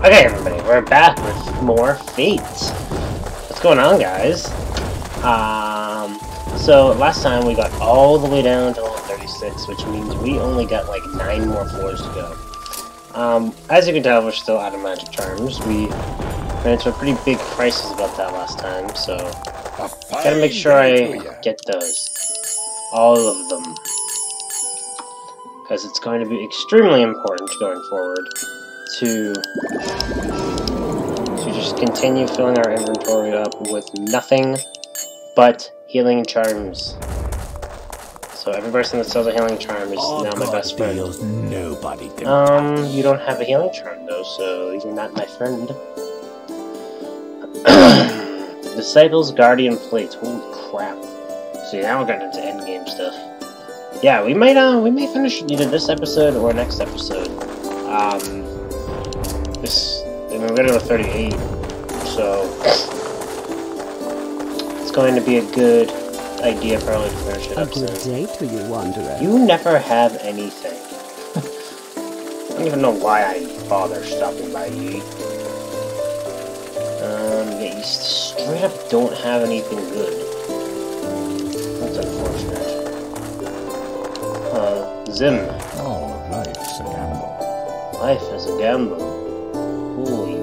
Okay, everybody, we're back with more Fate. What's going on, guys? So last time we got all the way down to level 36, which means we only got like 9 more floors to go. As you can tell, we're still out of magic charms. We ran into a pretty big crisis about that last time, so gotta make sure I get those, all of them, because it's going to be extremely important going forward to just continue filling our inventory up with nothing but healing charms. So every person that sells a healing charm is now my best friend. You don't have a healing charm though, so you're not my friend. Disciples Guardian Plates. Holy crap. See, now we're getting into endgame stuff. Yeah, we may finish either this episode or next episode. We're gonna go 38, so it's going to be a good idea probably to finish it up. A good day to you, wanderer. You never have anything. I don't even know why I bother stopping by you. Yeah, you straight up don't have anything good. That's unfortunate. Zim. Oh, life's a gamble. Life is a gamble. Holy.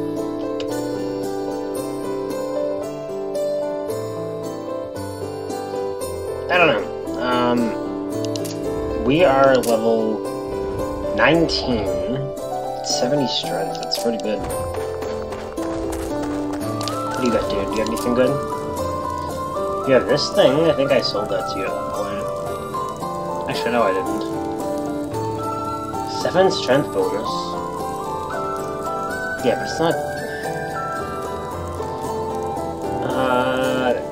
I don't know. We are level 19. It's 70 strength. That's pretty good. What do you got, dude? Do you have anything good? You have this thing. I think I sold that to you at one point. Actually, no, I didn't. 7 strength bonus. Yeah, but it's not...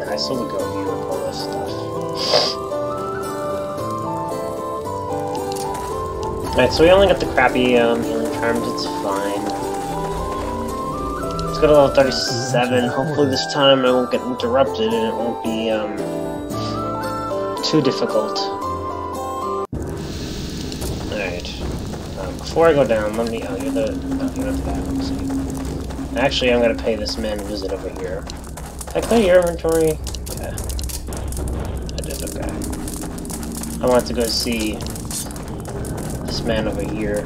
I still would go view and all this stuff. Alright, so we only got the crappy healing charms, it's fine. Let's go to level 37. Hopefully this time I won't get interrupted and it won't be too difficult. Before I go down, let me... Oh, you're the... No, you're not the bad one. Actually, I'm gonna pay this man a visit over here. Did I clear your inventory? Yeah. I did, okay. I want to go see this man over here,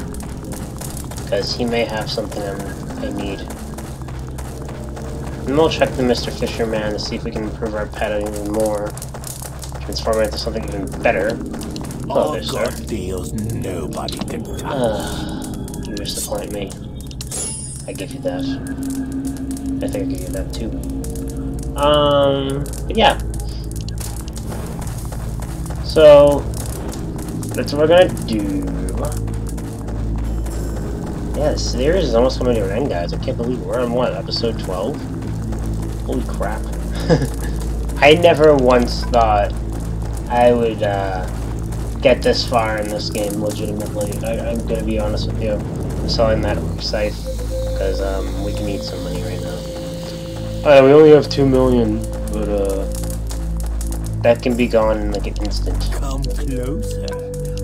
because he may have something I need. And we'll check the Mr. Fisherman to see if we can improve our pet even more. Transform it into something even better. Hello there, sir. Deals nobody can touch. You disappoint me. I give you that. I think I give you that too. But yeah. So that's what we're gonna do. Yeah, this series is almost coming to an end, guys. I can't believe we're on what, episode 12? Holy crap. I never once thought I would get this far in this game, legitimately. I'm gonna be honest with you. I'm selling that scythe because we can need some money right now. Alright, we only have 2 million, but that can be gone in like an instant. Come closer.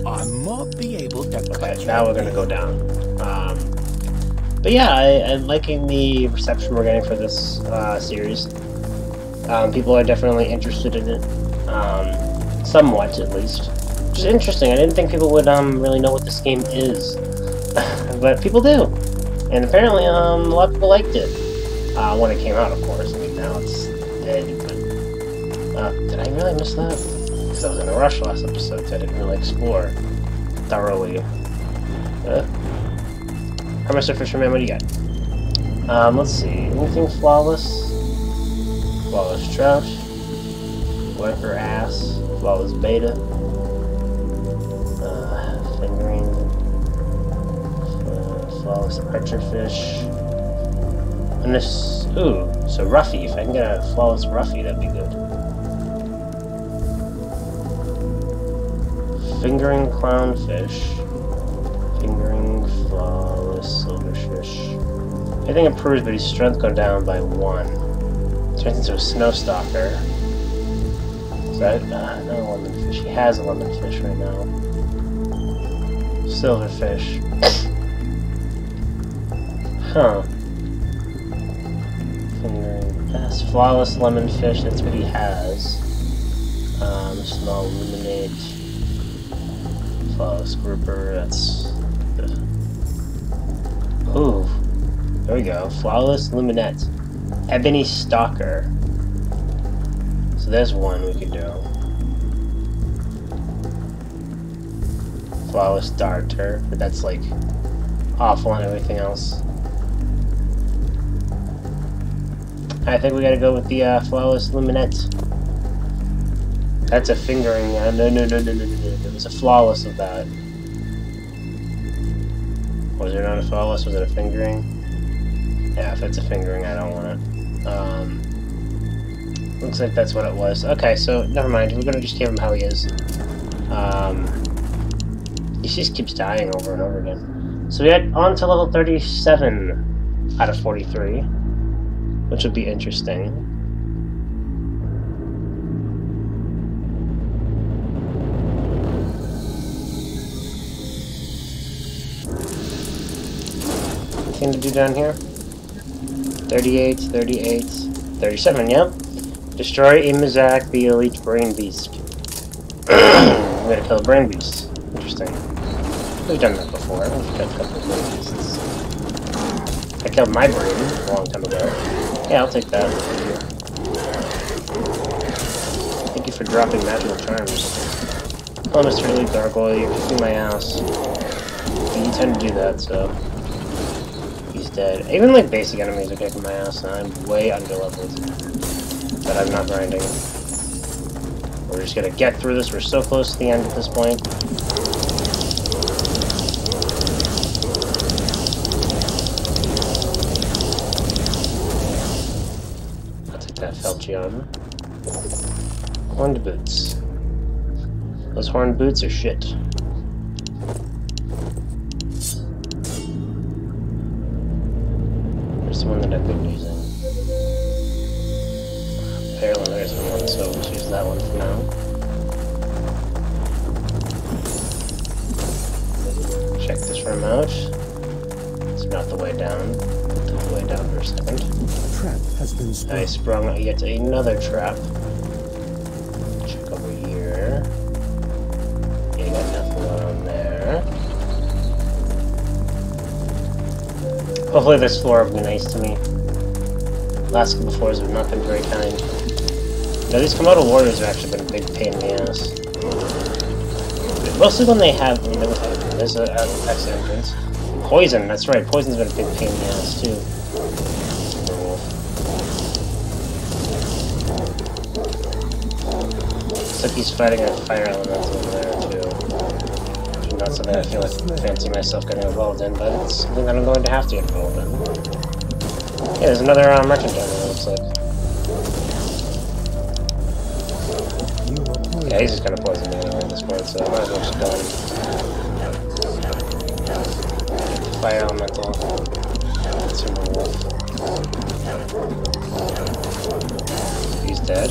I might be able to. Okay, now we're gonna go down. But yeah, I'm liking the reception we're getting for this series. People are definitely interested in it, somewhat at least. Which is interesting. I didn't think people would really know what this game is, but people do, and apparently a lot of people liked it when it came out. Of course, I mean now it's dead. But, did I really miss that? Because I was in a rush last episode, so I didn't really explore thoroughly. Hi, Mr. Fisherman. What do you got? Let's see. Anything flawless? Flawless trout. What her ass? Flawless beta. Fingering, flawless archer fish, and this, ooh, so Ruffy, if I can get a flawless Ruffy, that'd be good. Fingering clownfish, fingering flawless silverfish. I think it proves, but his strength go down by 1. Turns into a snowstalker. So that, another lemonfish, he has a lemonfish right now. Silverfish. Huh. This flawless lemon fish, that's what he has. Small luminate, flawless grouper, that's good. Ooh, there we go, flawless luminette, ebony stalker. So there's one we could do. Flawless darter, but that's like awful on everything else. I think we gotta go with the flawless luminette. That's a fingering. No. There was a flawless of that. Was there not a flawless? Was it a fingering? Yeah, if it's a fingering, I don't want it. Looks like that's what it was. Okay, so never mind. We're gonna just give him how he is. He just keeps dying over and over again. So we got on to level 37 out of 43, which would be interesting. Thing to do down here. 38, 38, 37, yep. Destroy Imazak, the elite brain beast. I'm gonna kill a brain beast. Interesting. We've done that before. We've got a couple of brain beasts. I killed my brain a long time ago. Yeah, I'll take that. Thank you for dropping magical charms. Oh, Mr. Elite Gargoyle, you're kicking my ass. You tend to do that, so... dead. Even like basic enemies are kicking my ass and I'm way under leveled. But I'm not grinding. We're just gonna get through this. We're so close to the end at this point. I'll take that Felchion. Horned boots. Those horned boots are shit. One that I've been using. Apparently there isn't one, so we'll use that one for now. Check this room out. It's not the way down. Put the way down for a second. The trap has been sprung. I sprung out yet another trap. Check over here. Yeah, got nothing going on there. Hopefully this floor will be nice to me. Last couple floors have not been very kind. Now these Komodo warriors have actually been a big pain in the ass. Mostly when they have, you know, there's an exit entrance. Poison, that's right, poison's been a big pain in the ass too. Except he's fighting a fire elemental over there too. Not something I feel like fancy myself getting involved in, but it's something that I'm going to have to get involved in. Yeah, there's another merchant down there, it looks like. Yeah, he's just gonna poison me anyway at this point, so I might as well just go in. Fire elemental. Consumer wolf. He's dead.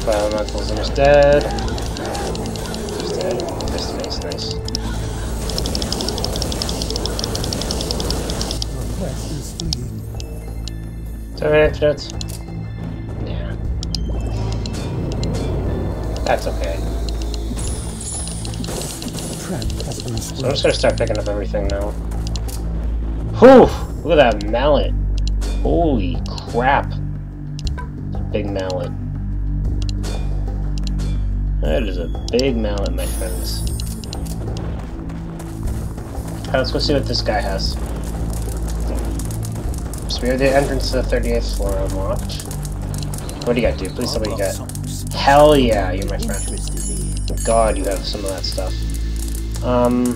Fire elemental's almost dead. He's dead. Nice. Do I have antidotes? Yeah. That's okay. So I'm just gonna start picking up everything now. Whew! Look at that mallet. Holy crap. Big mallet. That is a big mallet, my friends. Alright, let's go see what this guy has. So we have the entrance to the 38th floor unlocked. What do you got, dude? Please tell me you got. Hell yeah, you're my friend. God, you have some of that stuff. What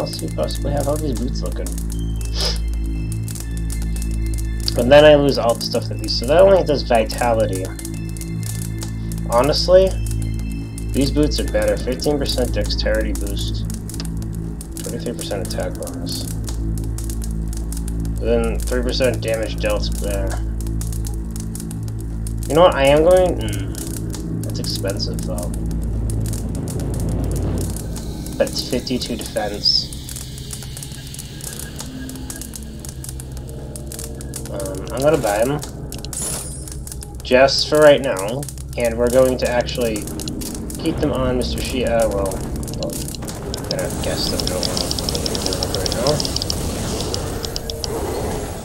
else do you possibly have? How do these boots look good? But then I lose all the stuff that these. So that only does vitality. Honestly, these boots are better. 15% dexterity boost. 23% attack bonus. Then 3% damage dealt there. You know what? I am going. That's expensive though. But it's 52 defense. I'm gonna buy them just for right now, and we're going to actually keep them on Mr. Shea. Well, I'm gonna guess that we don't want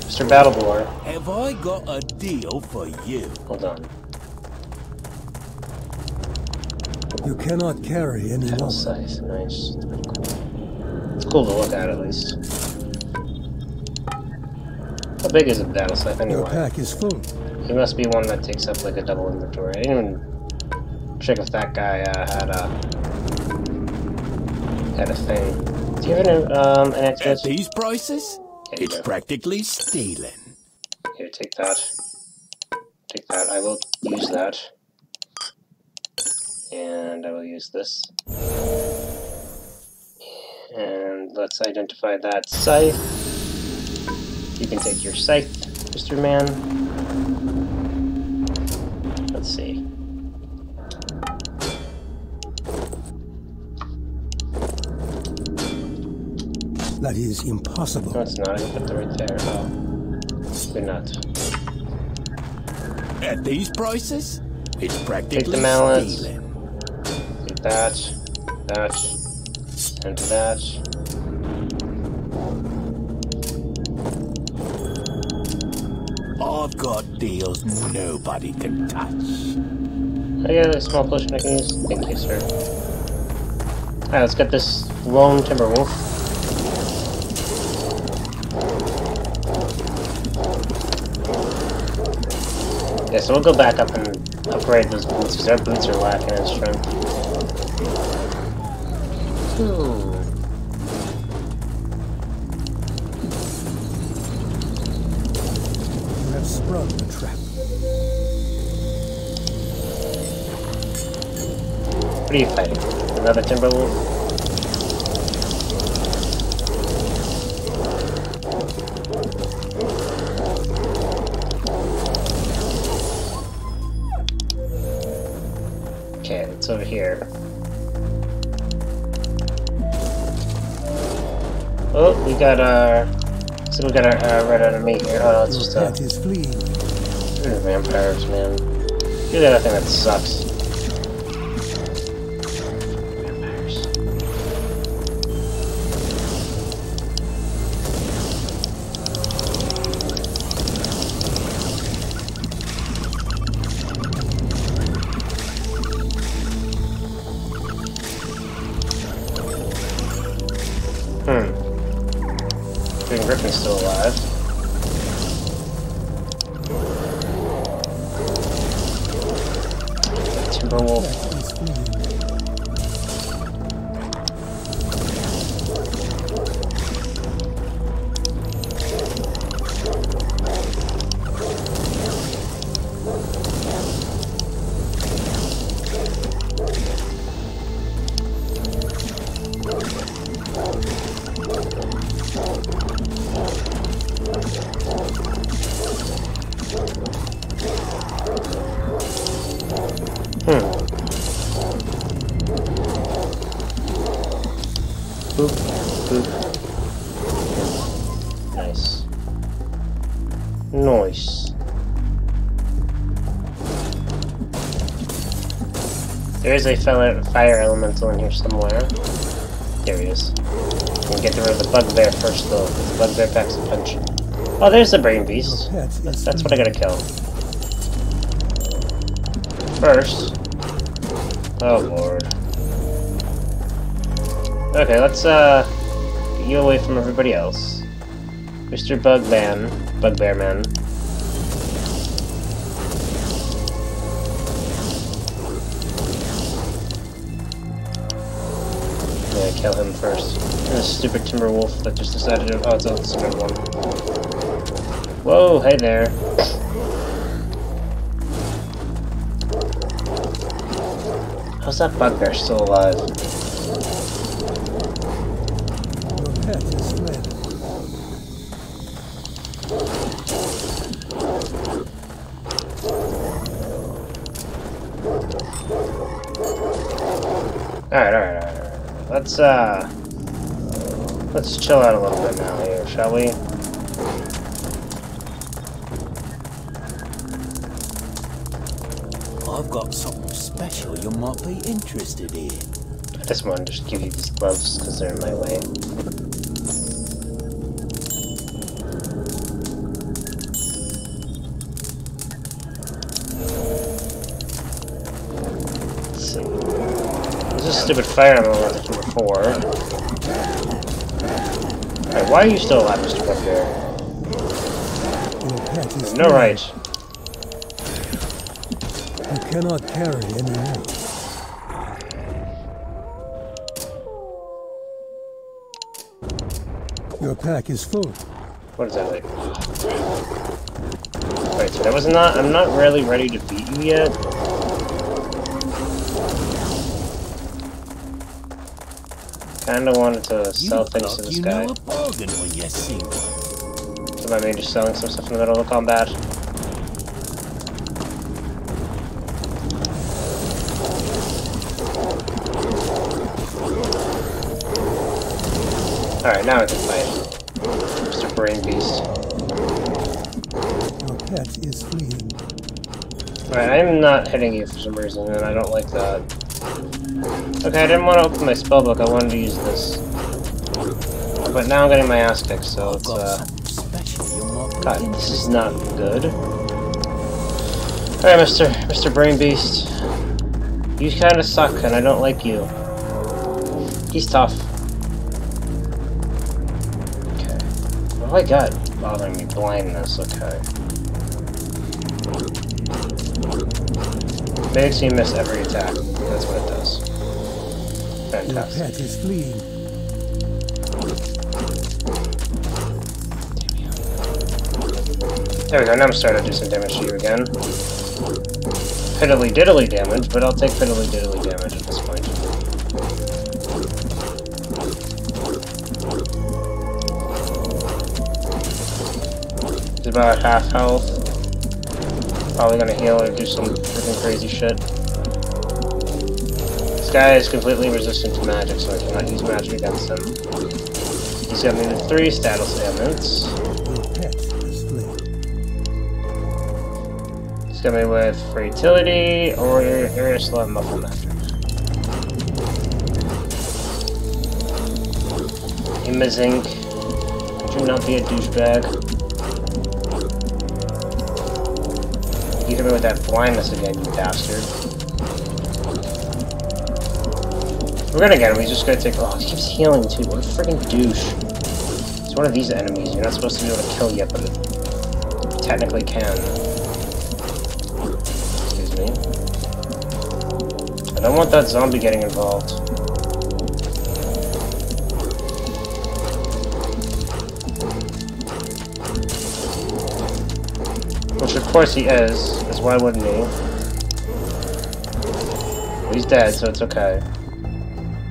to right now. Mr. Battleboar. Have I got a deal for you? Hold on. You cannot carry any more. Size, nice. Cool. It's cool to look at least. How big is a battle scythe anyway? Your pack is full. He must be one that takes up like a double inventory. I didn't even check if that guy had a thing. Do you have an extra? At these prices, it's practically stealing. Here, take that. Take that. I will use that. And I will use this. And let's identify that scythe. You can take your scythe, Mr. Man. Let's see. That is impossible. No, it's not. I can put that right there. Oh. We're not. At these prices, it's practically take the mallets. Stealing. That, and that. I've got deals nobody can touch. I got a small potion I can use. Thank you, sir. Alright, let's get this lone timber wolf. Yeah, so we'll go back up and upgrade those boots, because our boots are lacking in strength. You have sprung the trap. What are you fighting? Another Timberwolf? Okay, it's over here. Oh, we got our. So we got our red enemy here. Oh, it's just a. Vampires, man. Do the other thing that sucks. Vampires. Griffin's still alive. Timberwolf. Boop, boop. Nice. Nice. There is a fire elemental in here somewhere. There he is. We'll get rid of the bugbear first though, because the bugbear packs a punch. Oh, there's the brain beast. That's what I gotta kill. First. Oh lord. Okay, let's get you away from everybody else. Mr. Bugman, Bugbear Man. Yeah, kill him first. And this stupid Timberwolf that just decided to. Oh, it's a stupid one. Whoa, hey there. How's that Bugbear still alive? Alright. Let's chill out a little bit now here, shall we? I've got something special you might be interested in. I just want to just give you these gloves because they're in my way. Let's see. There's a stupid fire on the number 4. Alright, why are you still alive, Mr. Bugbear? No right. You cannot carry any more. Your pack is full. What is that like? Alright, so that was not... I'm not really ready to beat you yet. Kinda wanted to sell things to this guy. So I may just selling some stuff in the middle of the combat. Alright, now I can fight Mr. Brain Beast. Your pet is fleeing. Alright, I'm not hitting you for some reason, and I don't like that. Okay, I didn't want to open my spellbook, I wanted to use this. But now I'm getting my ass kicked, so it's, God, this is not good. Alright, Mr. Brain Beast. You kinda suck, and I don't like you. He's tough. Oh my god, bothering me blindness, okay. Makes you miss every attack. That's what it does. Fantastic. Your pet is fleeing. There we go, now I'm starting to do some damage to you again. Piddly diddly damage, but I'll take piddly diddly damage at this point. About half health. Probably gonna heal or do some freaking crazy shit. This guy is completely resistant to magic, so I cannot use magic against him. He's got me the 3 status ailments. He's got me with fertility or area slot muffle magic. Imazink. Do not be a douchebag. You hit me with that blindness again, you bastard. We're gonna get him, he's just gonna take... Oh, he keeps healing too, what a freaking douche. It's one of these enemies you're not supposed to be able to kill yet, but it technically can. Excuse me. I don't want that zombie getting involved. Which of course he is, because why wouldn't he? Well, he's dead, so it's okay.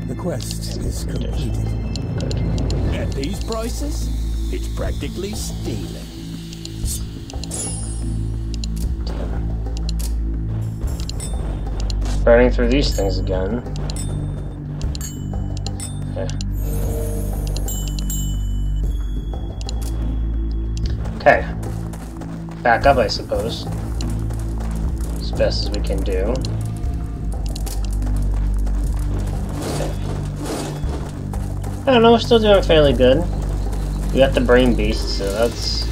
The quest is completed. Good. At these prices, it's practically stealing. Burning through these things again. Okay. Okay. Back up, I suppose. As best as we can do. Okay. I don't know, we're still doing fairly good. We got the Brain Beast, so that's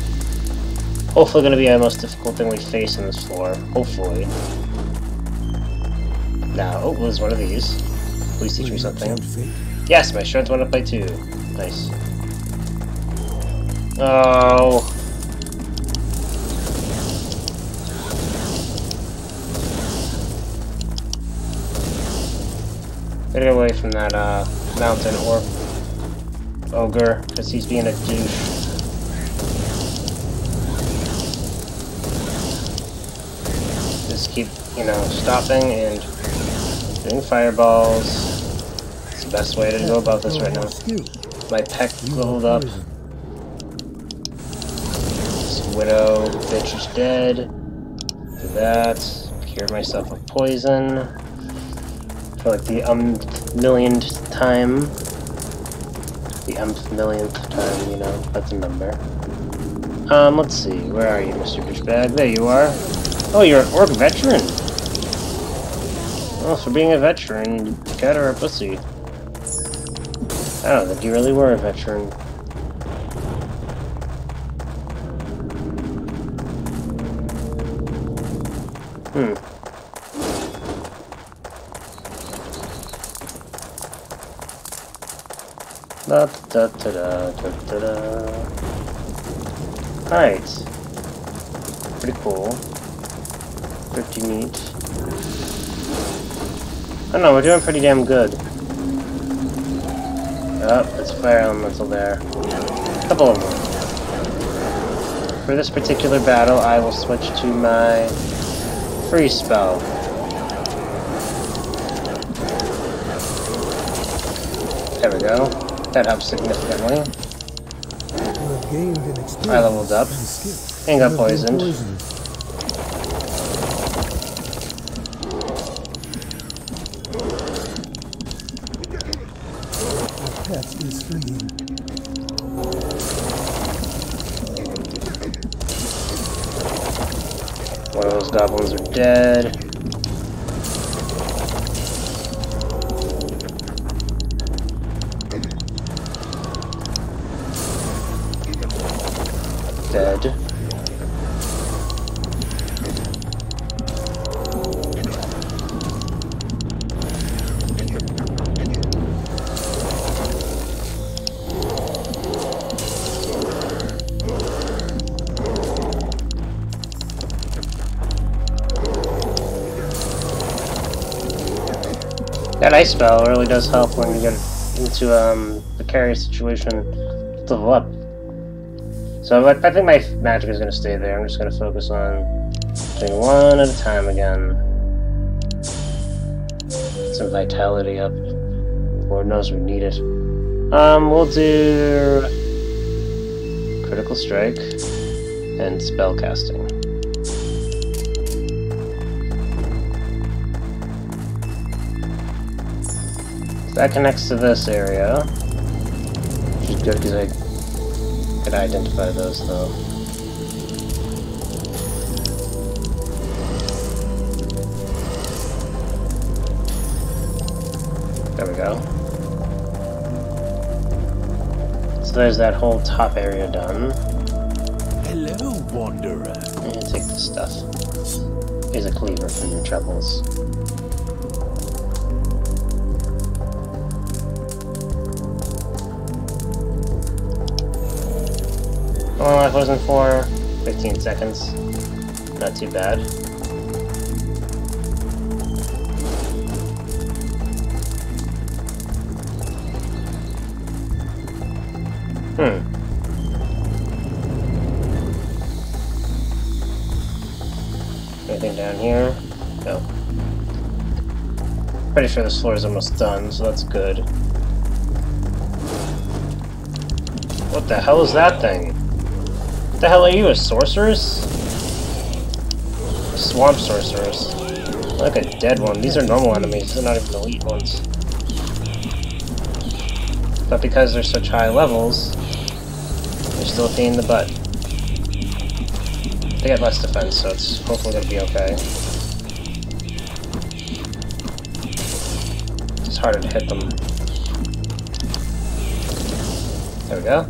hopefully going to be our most difficult thing we face on this floor. Hopefully. Now, oh, there's one of these. Please teach me something. Yes, my shirts want to play too. Nice. Oh. Get away from that mountain orc ogre, because he's being a douche. Just keep, you know, stopping and doing fireballs. It's the best way to go about this right now. My peck leveled up. This widow bitch is dead. Do that. Cure myself of poison. For like the millionth time. The millionth time, you know, that's a number. Let's see, where are you, Mr. Douchebag? There you are. Oh, you're an orc veteran! Well, for being a veteran, you got her a pussy. I don't think you really were a veteran. Da da da da da da da. Alright. Pretty cool. Pretty neat. Oh no, we're doing pretty damn good. Oh, there's a fire elemental there. A couple of them. For this particular battle, I will switch to my free spell. There we go. That helps significantly. I leveled up and got poisoned. One of those goblins are dead. Dead. That ice spell really does help when you get into the carry situation to level up. So I think my magic is going to stay there. I'm just going to focus on doing one at a time again. Get some vitality up. Lord knows we need it. We'll do critical strike and spell casting. That connects to this area, which is good because I could identify those though. There we go. So there's that whole top area done. Hello, wanderer. I'm gonna take this stuff. Here's a cleaver for your troubles. Well, life wasn't for 15 seconds. Not too bad. Anything down here? No. Pretty sure this floor is almost done, so that's good. What the hell is that thing? What the hell are you, a sorceress? A swamp sorceress. Like a dead one. These are normal enemies, they're not even elite ones. But because they're such high levels, they're still a pain in the butt. They get less defense, so it's hopefully gonna be okay. It's harder to hit them. There we go.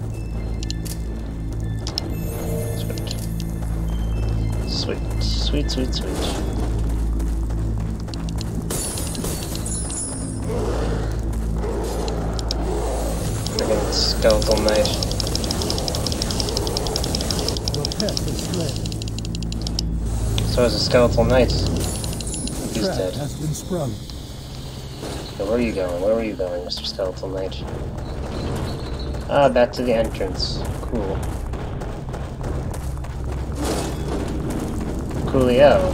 Sweet, sweet, sweet. Freaking skeletal knife. So is a skeletal knight. He's dead. So where are you going? Where were you going, Mr. Skeletal Knight? Ah, back to the entrance. Cool. Coolio.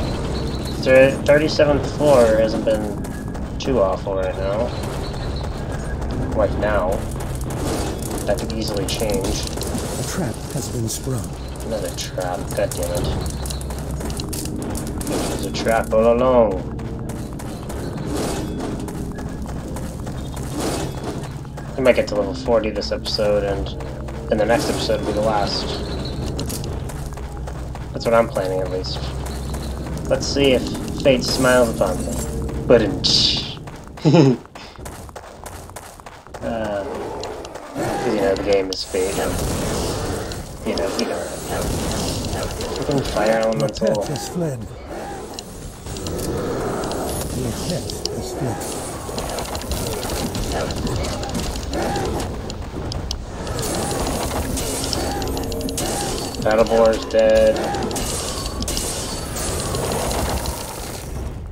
The 37th floor hasn't been too awful right now. Like now. That could easily change. A trap has been sprung. Another trap, goddammit. It was a trap all along. We might get to level 40 this episode, and then the next episode will be the last. That's what I'm planning, at least. Let's see if fate smiles upon me. But you know, the game is Fate, and you know, freaking fire elemental. Battleborn is dead.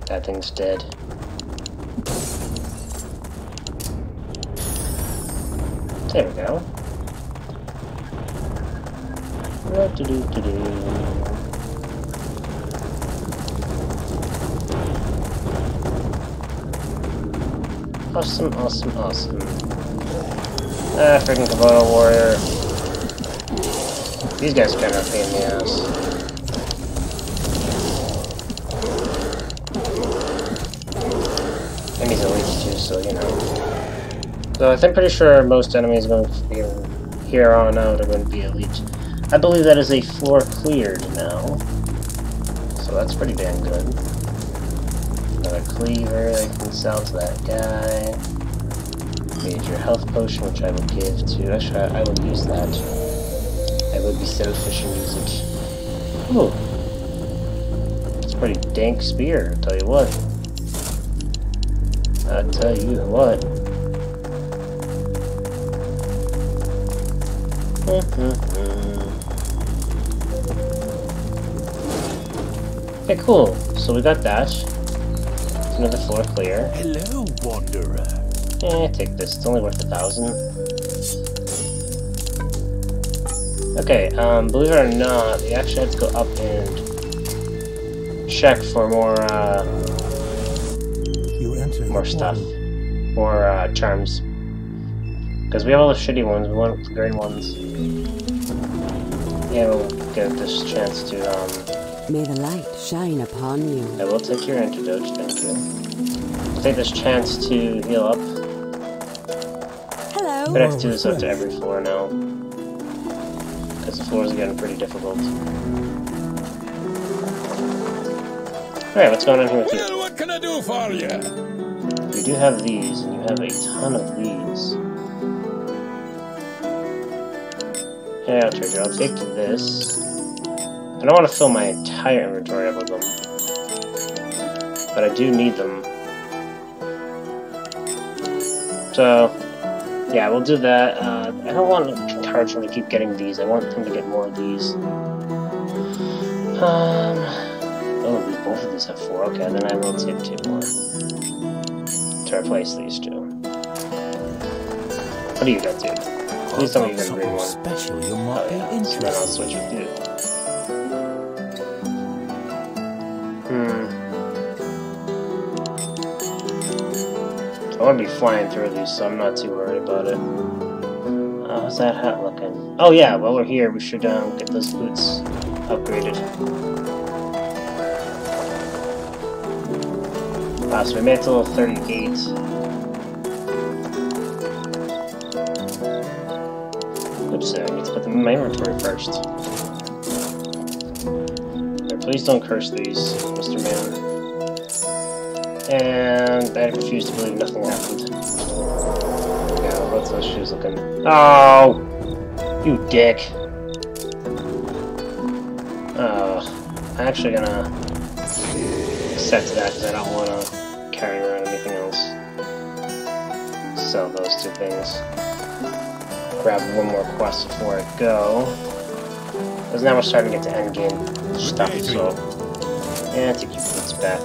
That thing's dead. There we go. Awesome, awesome, awesome. Ah, freaking Kubota warrior. These guys are kind of a pain in the ass. And he's elites too, so you know. So I'm pretty sure most enemies going from here on out are going to be elite. I believe that is a floor cleared now. So that's pretty damn good. Another cleaver, I can sell to that guy. Made your health potion, which I will give to... Actually, I would use that. I would be selfish and use it. Ooh. It's a pretty dank spear, I'll tell you what. I'll tell you what. Okay, cool. So we got that. It's another floor clear. Hello, wanderer. Eh, take this. It's only worth 1,000. Okay, believe it or not, we actually have to go up and check for more, more stuff. More, charms. Because we have all the shitty ones, we want the green ones. Yeah, we'll get this chance to, May the light shine upon you. I will take your antidote, thank you. We'll take this chance to heal up. Hello! I'm gonna have to do this up to every floor now. Because the floors are getting pretty difficult. Alright, what's going on here with you? Well, what can I do for you? You do have these, and you have a ton of these. Yeah, I'll trade you. I'll take this. I don't want to fill my entire inventory up with them. But I do need them. So, yeah, we'll do that. I don't want to encourage them to keep getting these. I want them to get more of these. Oh, both of these have 4. Okay, then I will take 2 more. To replace these 2. What do you got, dude? Please tell me you got a green one. Oh yeah, so then I'll switch with you. I want to be flying through these, so I'm not too worried about it. How's that hat looking? Oh yeah, while we're here, we should get those boots upgraded. Wow, so we made it to level 38. So I need to put them in my inventory first. Please don't curse these, Mr. Man. And I refuse to believe nothing happened. Yeah, what's those shoes looking? Oh! You dick! I'm actually gonna set to that because I don't want to carry around anything else. Sell those 2 things. Grab 1 more quest before I go. Because now we're starting to get to endgame stuff, so. And take your boots back.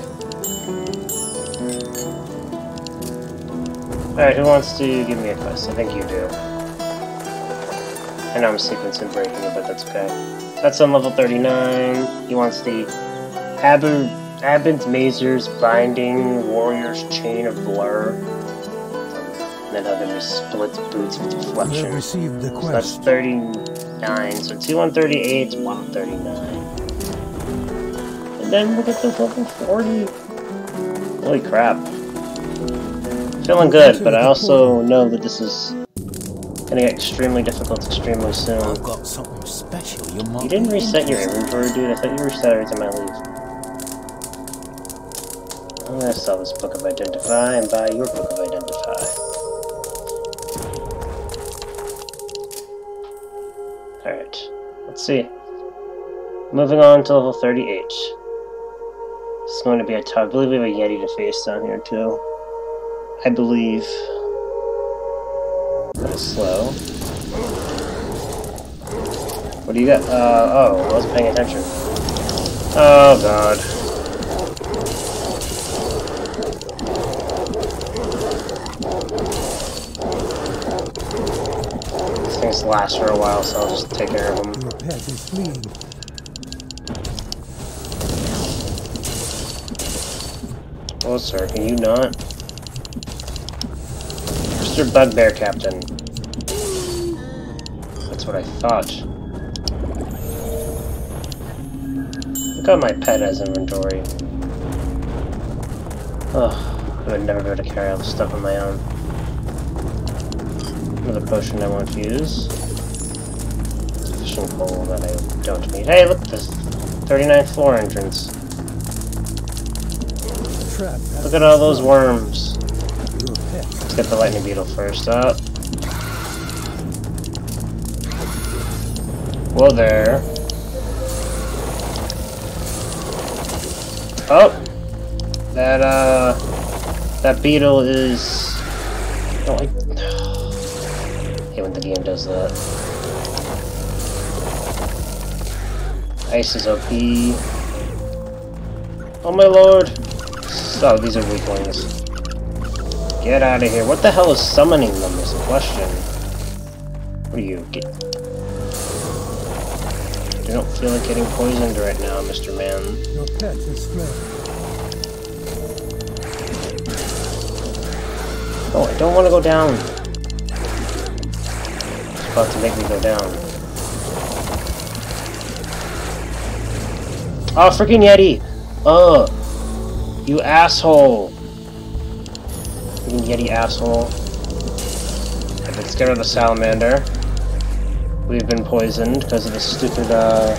Alright, who wants to give me a quest? I think you do. I know I'm sequencing breaking it, but that's okay. That's on level 39. He wants the Abint Mazer's Binding Warrior's Chain of Blur. Then I'm gonna split the boots with deflection. Received the quest. So that's 39. So 2 on 38, 1 on 39. And then we'll get to level 40. Holy crap! Feeling good, but I also know that this is gonna get extremely difficult extremely soon. I've got something special. You didn't reset your inventory, dude. I thought you reset every time I leave. I'm going to sell this Book of Identify and buy your Book of Identify. Alright, let's see. Moving on to level 38. It's going to be a tough. I believe we have a Yeti to face down here too. I believe. That's slow. What do you got? Oh, I wasn't paying attention. Oh god. These things last for a while, so I'll just take care of them. Your pet is fleeing. Oh, sir, can you not? Mr. Bugbear, Captain. That's what I thought. Look how my pet has inventory. Ugh, I would never be able to carry all this stuff on my own. Another potion I won't use. Fishing pole that I don't need. Hey, look at this 39th floor entrance. Look at all those worms. Let's get the lightning beetle first up. Whoa there. Oh! That beetle is... Oh, I hate when the game does that. Ice is OP. Oh my lord! Oh, these are weak ones. Get out of here. What the hell is summoning them is the question. What are you? I don't feel like getting poisoned right now, Mr. Man. Your pet is fled. Oh, I don't want to go down. It's about to make me go down. Oh, freaking Yeti! Ugh! You asshole! You Yeti asshole. I've been scared of the salamander. We've been poisoned because of this stupid, God.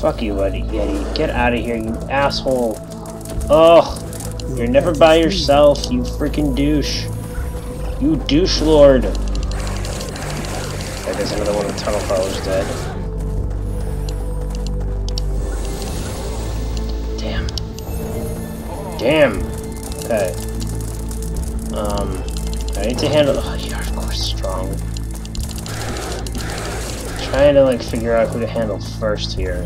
Fuck you, Yeti. Get out of here, you asshole. Ugh! You're never by yourself, you freaking douche. You douche lord! There goes another one of the tunnel followers dead. Damn! Okay. I need to handle... Oh, yeah, of course, strong. I'm trying to, like, figure out who to handle first here.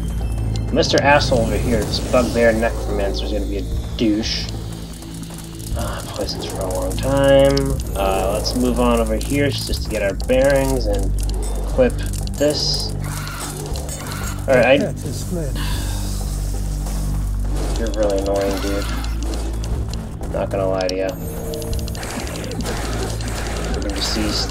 Mr. Asshole over here, this bugbear necromancer is gonna be a douche. Poisons for a long time. Let's move on over here just to get our bearings and equip this. Alright, You're really annoying, dude. Not gonna lie to you. We're gonna seize.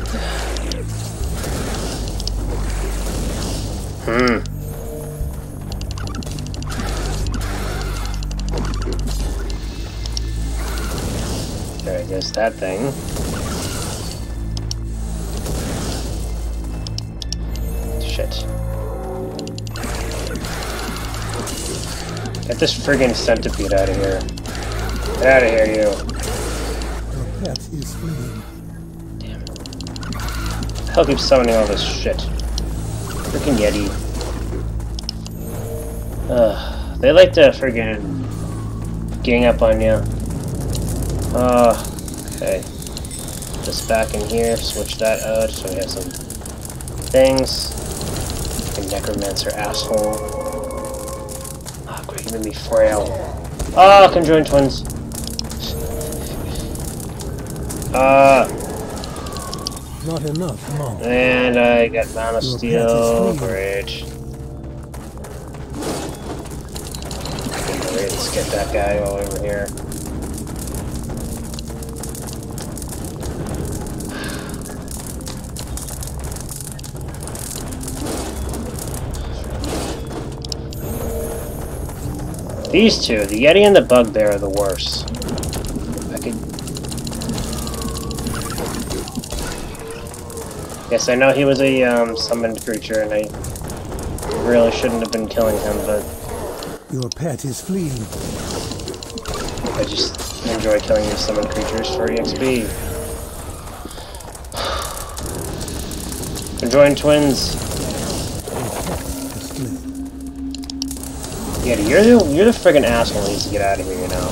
There, I guess that thing. Shit. Get this friggin' centipede out of here. Get out of here, you. Your pet is fleeing. Damn. The hell keeps summoning all this shit? Freaking Yeti. Ugh. They like to friggin' gang up on you. Okay. Just back in here, switch that out so we have some things. Freaking necromancer asshole. Oh, great, you made me frail. Oh, conjoined twins. Not enough, Mom. And I got Man of Steel. Great. Let's get that guy all over here. These two, the Yeti and the Bugbear, are the worst. I could... Yes, I know he was a summoned creature, and I really shouldn't have been killing him, but Your pet is fleeing. I just enjoy killing these summon creatures for EXP. They're joined twins. Yeah, you're the friggin' asshole who needs to get out of here now.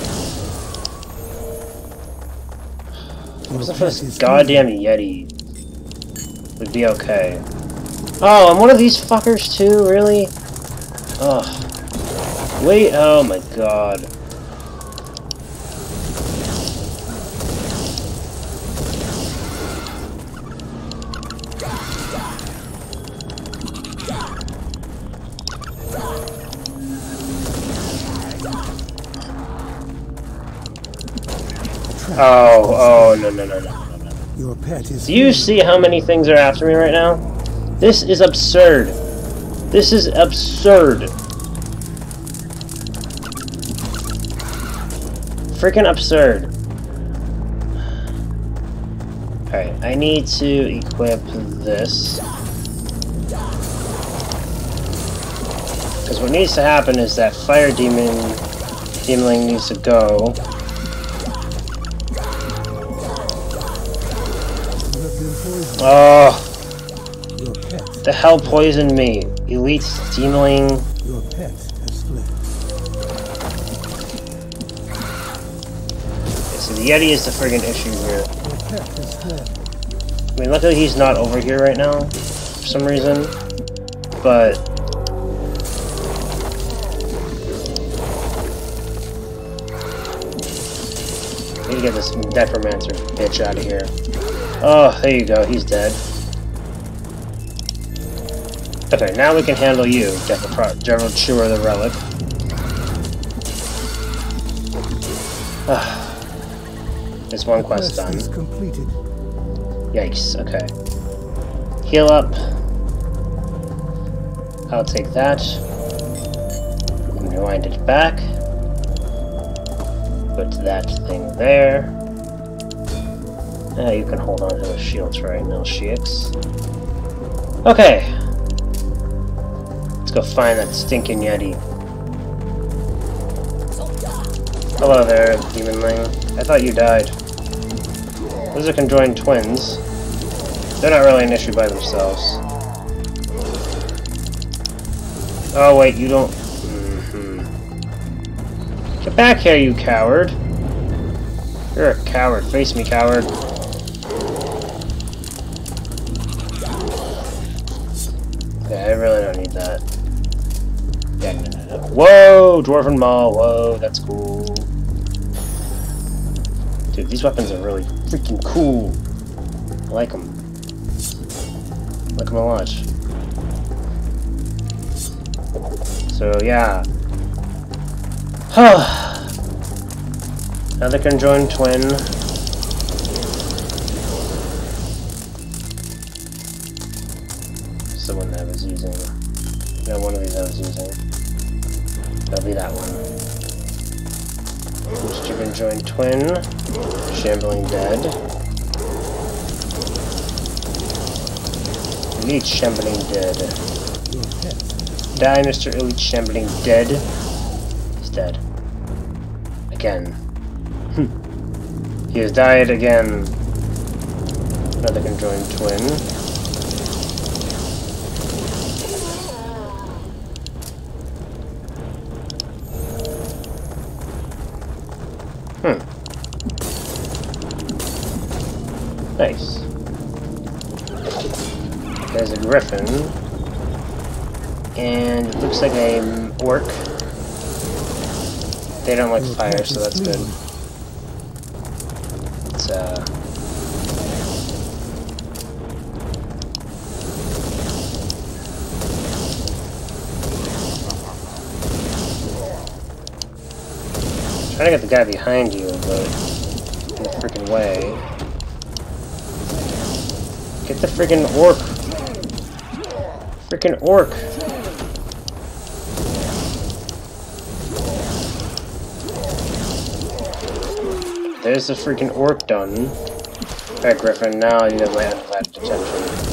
What's the first goddamn Yeti? Would be okay. Oh, I'm one of these fuckers too, really? Ugh. Wait, oh my god. Oh, oh, no. Your pet is. Do you see how many things are after me right now? This is absurd. This is absurd. Freaking absurd. Alright, I need to equip this. Because what needs to happen is that fire demoling needs to go. Oh. The hell poisoned me. Elite steamling. Your pet has okay, so the Yeti is the friggin' issue here. Your pet is dead. I mean, luckily he's not over here right now, for some reason. But I need to get this necromancer bitch out of here. Oh, there you go. He's dead. Okay, now we can handle you, General Chewer the Relic. There's one quest done. Yikes, okay. Heal up. I'll take that. Rewind it back. Put that thing there. You can hold on to the shields right now, Sheex. Okay. Let's go find that stinking Yeti. Hello there, demonling. I thought you died. Those are conjoined twins. They're not really an issue by themselves. Oh wait, you don't... Mm-hmm. Get back here, you coward! You're a coward. Face me, coward. Yeah, I really don't need that. Yeah, no. Whoa! Dwarven Maul, whoa, that's cool. Dude, these weapons are really freaking cool. I like them. I like them a lot. So, yeah. Another conjoined twin. Someone that was using... No, one of these I was using. That'll be that one. Stupid joined twin. Shambling dead. Elite shambling dead. Die, Mr. Elite shambling dead. He's dead. Again. He has died again. Another conjoined twin. Nice. There's a griffin. And it looks like an orc. They don't like fire, so that's good. It's, I'm trying to get the guy behind you, but... in a freaking way. Get the friggin' orc. Freaking orc. There's the freaking orc done. Alright, Griffin, now you have my undivided attention.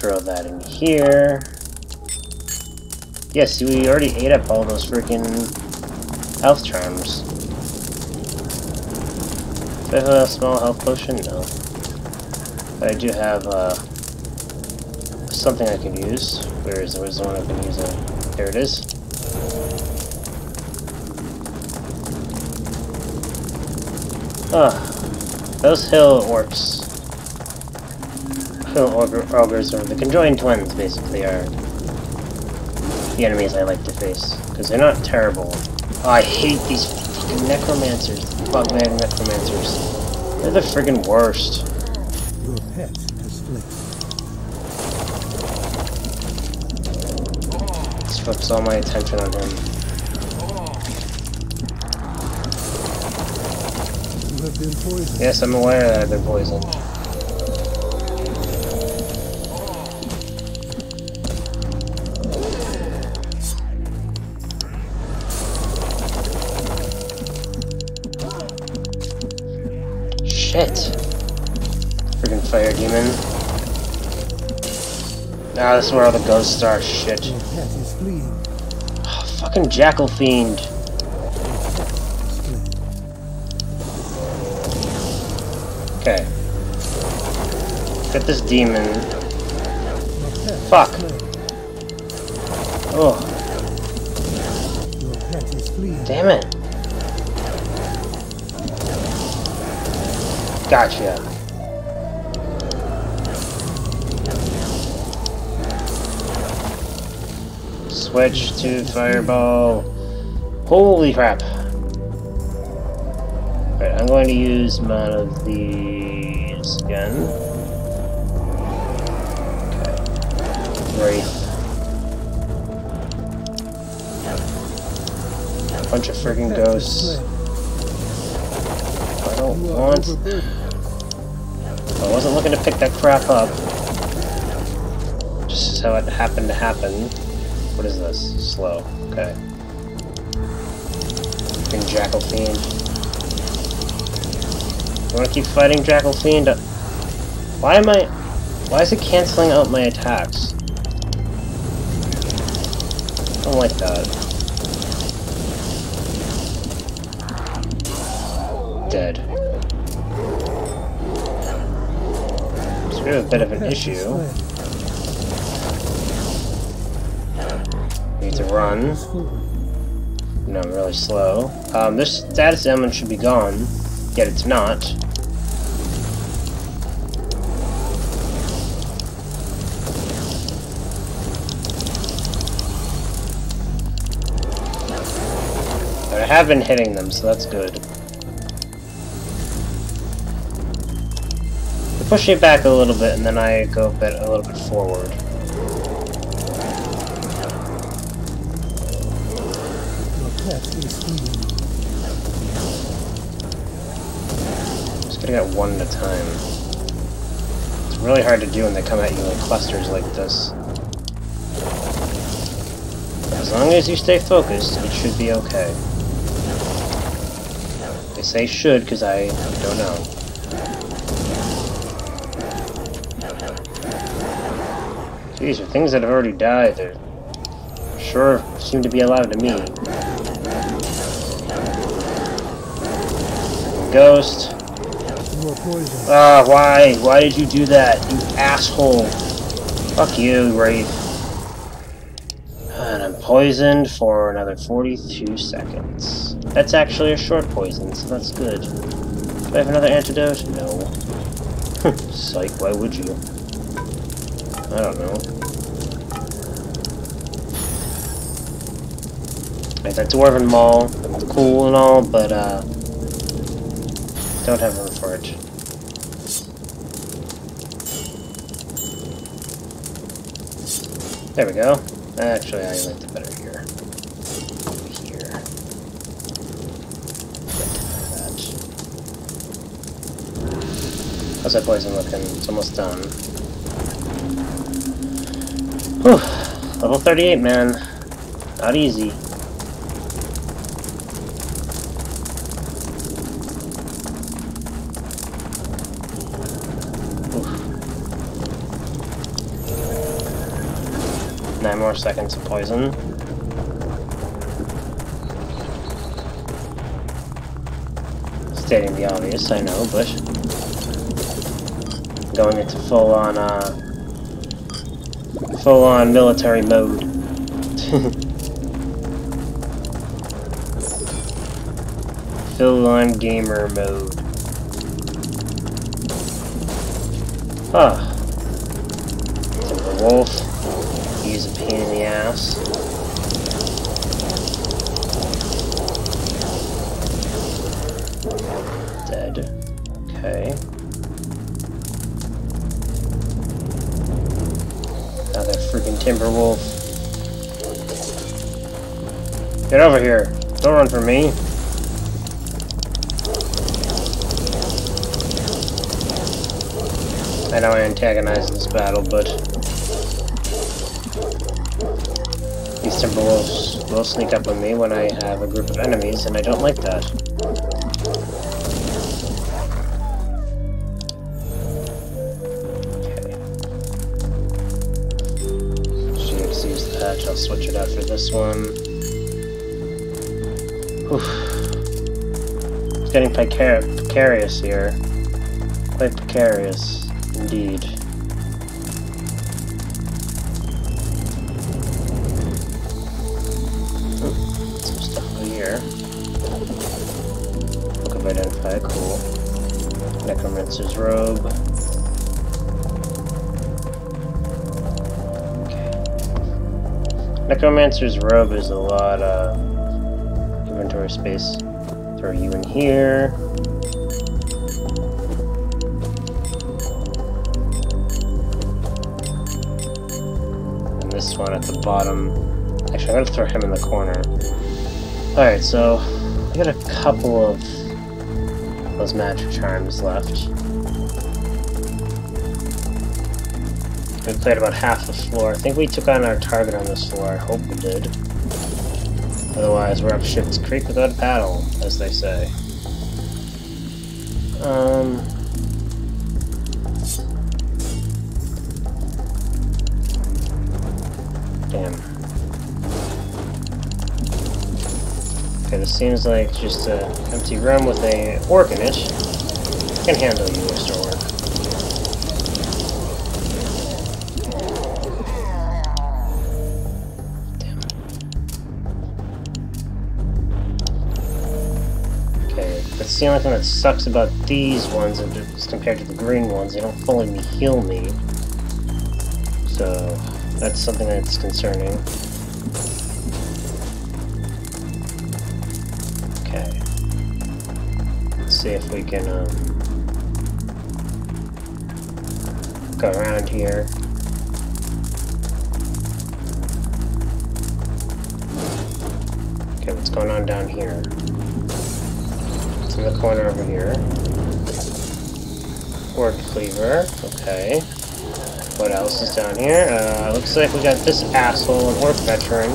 throw that in here. Yes, we already ate up all those freaking health charms. Do I have a small health potion? No. But I do have something I can use. Where's the one I can use? There it is. Those hill orcs. Hill ogres are the conjoined twins, basically, are the enemies I like to face. Because they're not terrible. Oh, I hate these fucking necromancers. Bugman necromancers. They're the friggin' worst. Your pet has fled. Let's focus all my attention on him. Yes, I'm aware that they're poisoned. Shit! Freaking fire demon. Nah, this is where all the ghosts are. Shit. Oh, fucking jackal fiend. Okay. Get this demon. Fuck. Oh. Damn it. Gotcha. Switch to fireball. Holy crap. Alright, I'm going to use one of these again. Okay. Wraith. A bunch of friggin' ghosts. I don't want... I wasn't looking to pick that crap up. Just is how it happened to happen. What is this? Slow. Okay. Freaking jackal fiend. I want to keep fighting Jackal Fiend. Why am I... Why is it canceling out my attacks? I don't like that. Dead. So we have a bit of an issue. We need to run. No, I'm really slow. This status element should be gone. Yet it's not. But I have been hitting them, so that's good. I push it back a little bit, and then I go a little bit forward. I got one at a time. It's really hard to do when they come at you in clusters like this. As long as you stay focused, it should be okay. They say should, because I don't know. Jeez, the things that have already died are sure seem to be alive to me. Ghost. Ah, why? Why did you do that, you asshole? Fuck you, Wraith. And I'm poisoned for another 42 seconds. That's actually a short poison, so that's good. Do I have another antidote? No. Psych, why would you? I don't know. Like that Dwarven Maul, cool and all, but don't have room for it. There we go. Actually, I liked it better here. Here. How's that poison looking? It's almost done. Whew. Level 38, man. Not easy. Oof. 9 more seconds of poison. Stating the obvious, I know, but going into full on military mode. Full on gamer mode. Ah, Timber Wolf. He's a pain in the ass. Dead. Okay. Another freaking Timber Wolf. Get over here! Don't run from me! I know I antagonize this battle, but these Timberwolves will sneak up on me when I have a group of enemies, and I don't like that. Okay. She receives the hatch, I'll switch it out for this one. Oof. It's getting precarious here. Quite precarious. Indeed. Oh, some stuff over here. Book of Identify, cool. Necromancer's robe. Okay. Necromancer's robe is a lot of inventory space. Throw you in here. This one at the bottom. Actually, I'm gonna throw him in the corner. Alright, so I got a couple of those magic charms left. We played about half the floor. I think we took on our target on this floor. I hope we did. Otherwise, we're up Ship's Creek without a paddle, as they say. Damn. Okay, this seems like just an empty room with a orc in it. I can handle you, Mr. Orc. Damn. Okay, that's the only thing that sucks about these ones as compared to the green ones. They don't fully heal me. So... that's something that's concerning. Okay. Let's see if we can, go around here. Okay, what's going on down here? It's in the corner over here. Ward Cleaver, okay. What else is down here? Looks like we got this asshole, an orc veteran,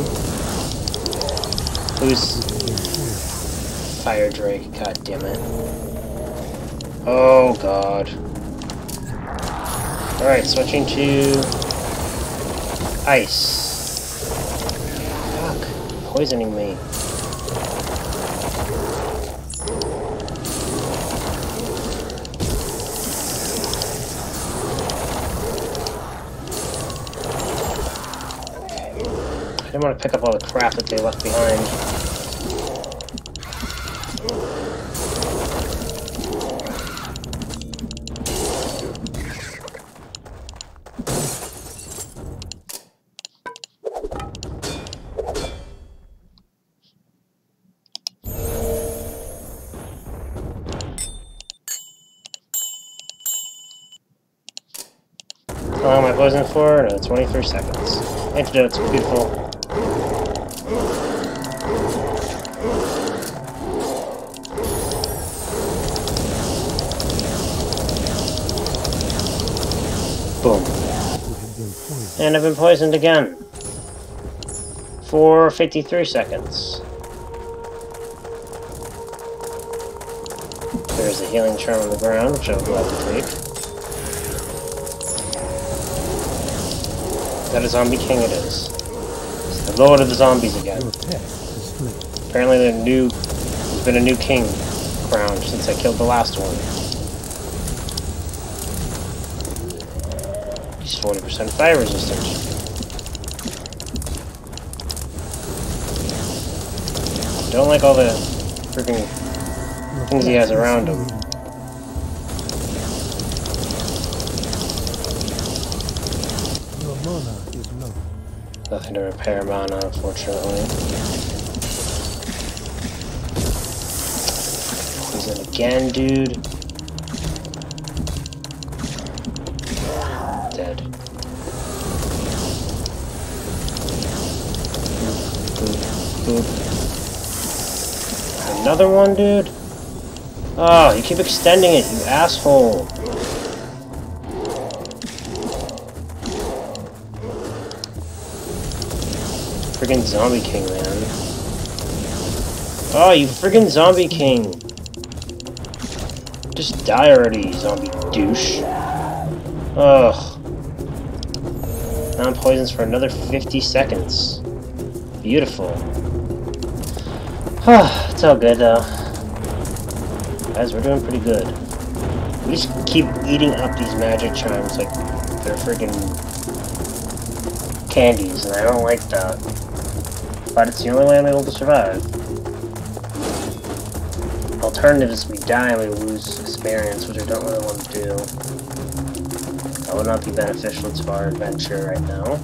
who's... Fire Drake, god damn it. Oh god. Alright, switching to... ice. Fuck, poisoning me. I didn't want to pick up all the crap that they left behind. How long am I posing for? No, 23 seconds. Antidotes, beautiful. Boom. And I've been poisoned again. For 53 seconds. There's the healing charm on the ground, which I'll gladly take. that a zombie king it is. It's the lord of the zombies again. Apparently there's been a new king crowned since I killed the last one. He's 40% fire resistance. I don't like all the freaking things he has around him. Nothing to repair mana, unfortunately. He's in again, dude. Dead. Boop, boop, boop. Another one, dude? Oh, you keep extending it, you asshole. Friggin' zombie king, man. Oh, you friggin' zombie king. Just die already, you zombie douche. Ugh. Now I'm poisoned for another 50 seconds. Beautiful. It's all good, though. Guys, we're doing pretty good. We just keep eating up these magic chimes like they're friggin' candies, and I don't like that. But it's the only way I'm able to survive. Alternative is we die and we lose experience, which I don't really want to do. That would not be beneficial to our adventure right now.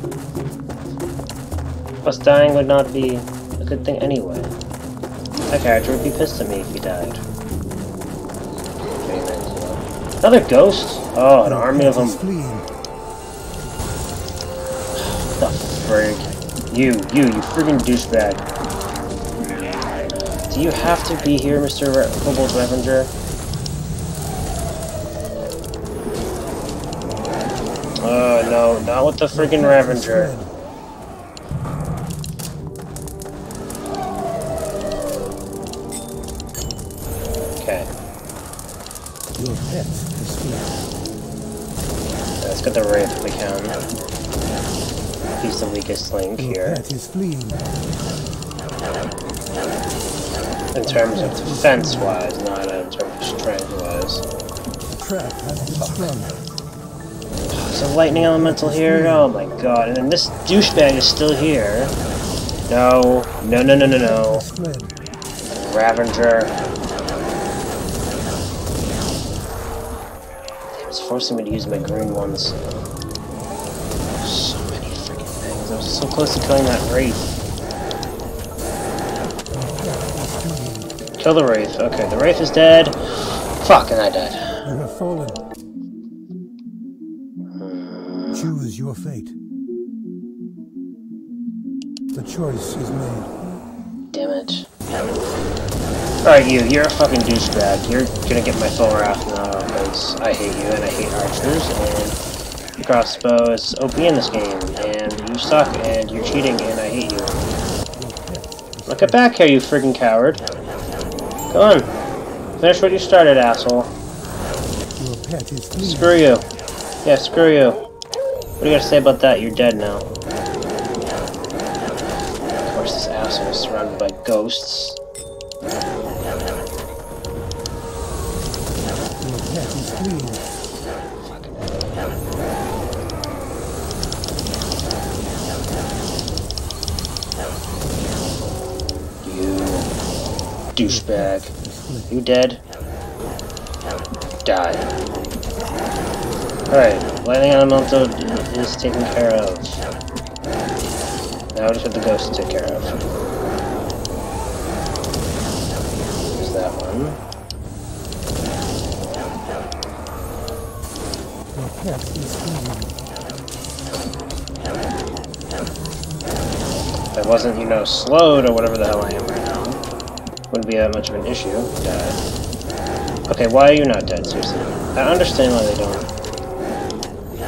Plus, dying would not be a good thing anyway. That character would be pissed at me if he died. Another ghost? Oh, an army of them. The frig. You friggin' douchebag. Do you have to be here, Mr. Kobold Revenger? Oh, no, not with the friggin' Revenger. Okay. Let's get the Wraith if we can. He's the weakest link here. In terms of defense-wise, not in terms of strength-wise. There's a lightning elemental here, oh my god, and then this douchebag is still here. No. Ravenger. It's forcing me to use my green ones. So many freaking things, I was so close to killing that wraith. Kill the Wraith. Okay, the Wraith is dead. Fuck, and I died. You have fallen. Choose your fate. The choice is made. Damn it. Alright, you're a fucking douchebag. You're gonna get my full wrath now, because I hate you, and I hate archers, and crossbow is OP in this game, and you suck, and you're cheating, and I hate you. Look at back here, you friggin' coward. Go on. Finish what you started, asshole. Screw you. Yeah, screw you. What do you gotta say about that? You're dead now. Of course, this asshole is surrounded by ghosts. Douchebag. You dead? Die. Alright, lightning elemental is taken care of. Now we just have the ghost to take care of. There's that one. If I wasn't, you know, slowed or whatever the hell I am right now, wouldn't be that much of an issue. Die. Okay, why are you not dead, seriously? I understand why they don't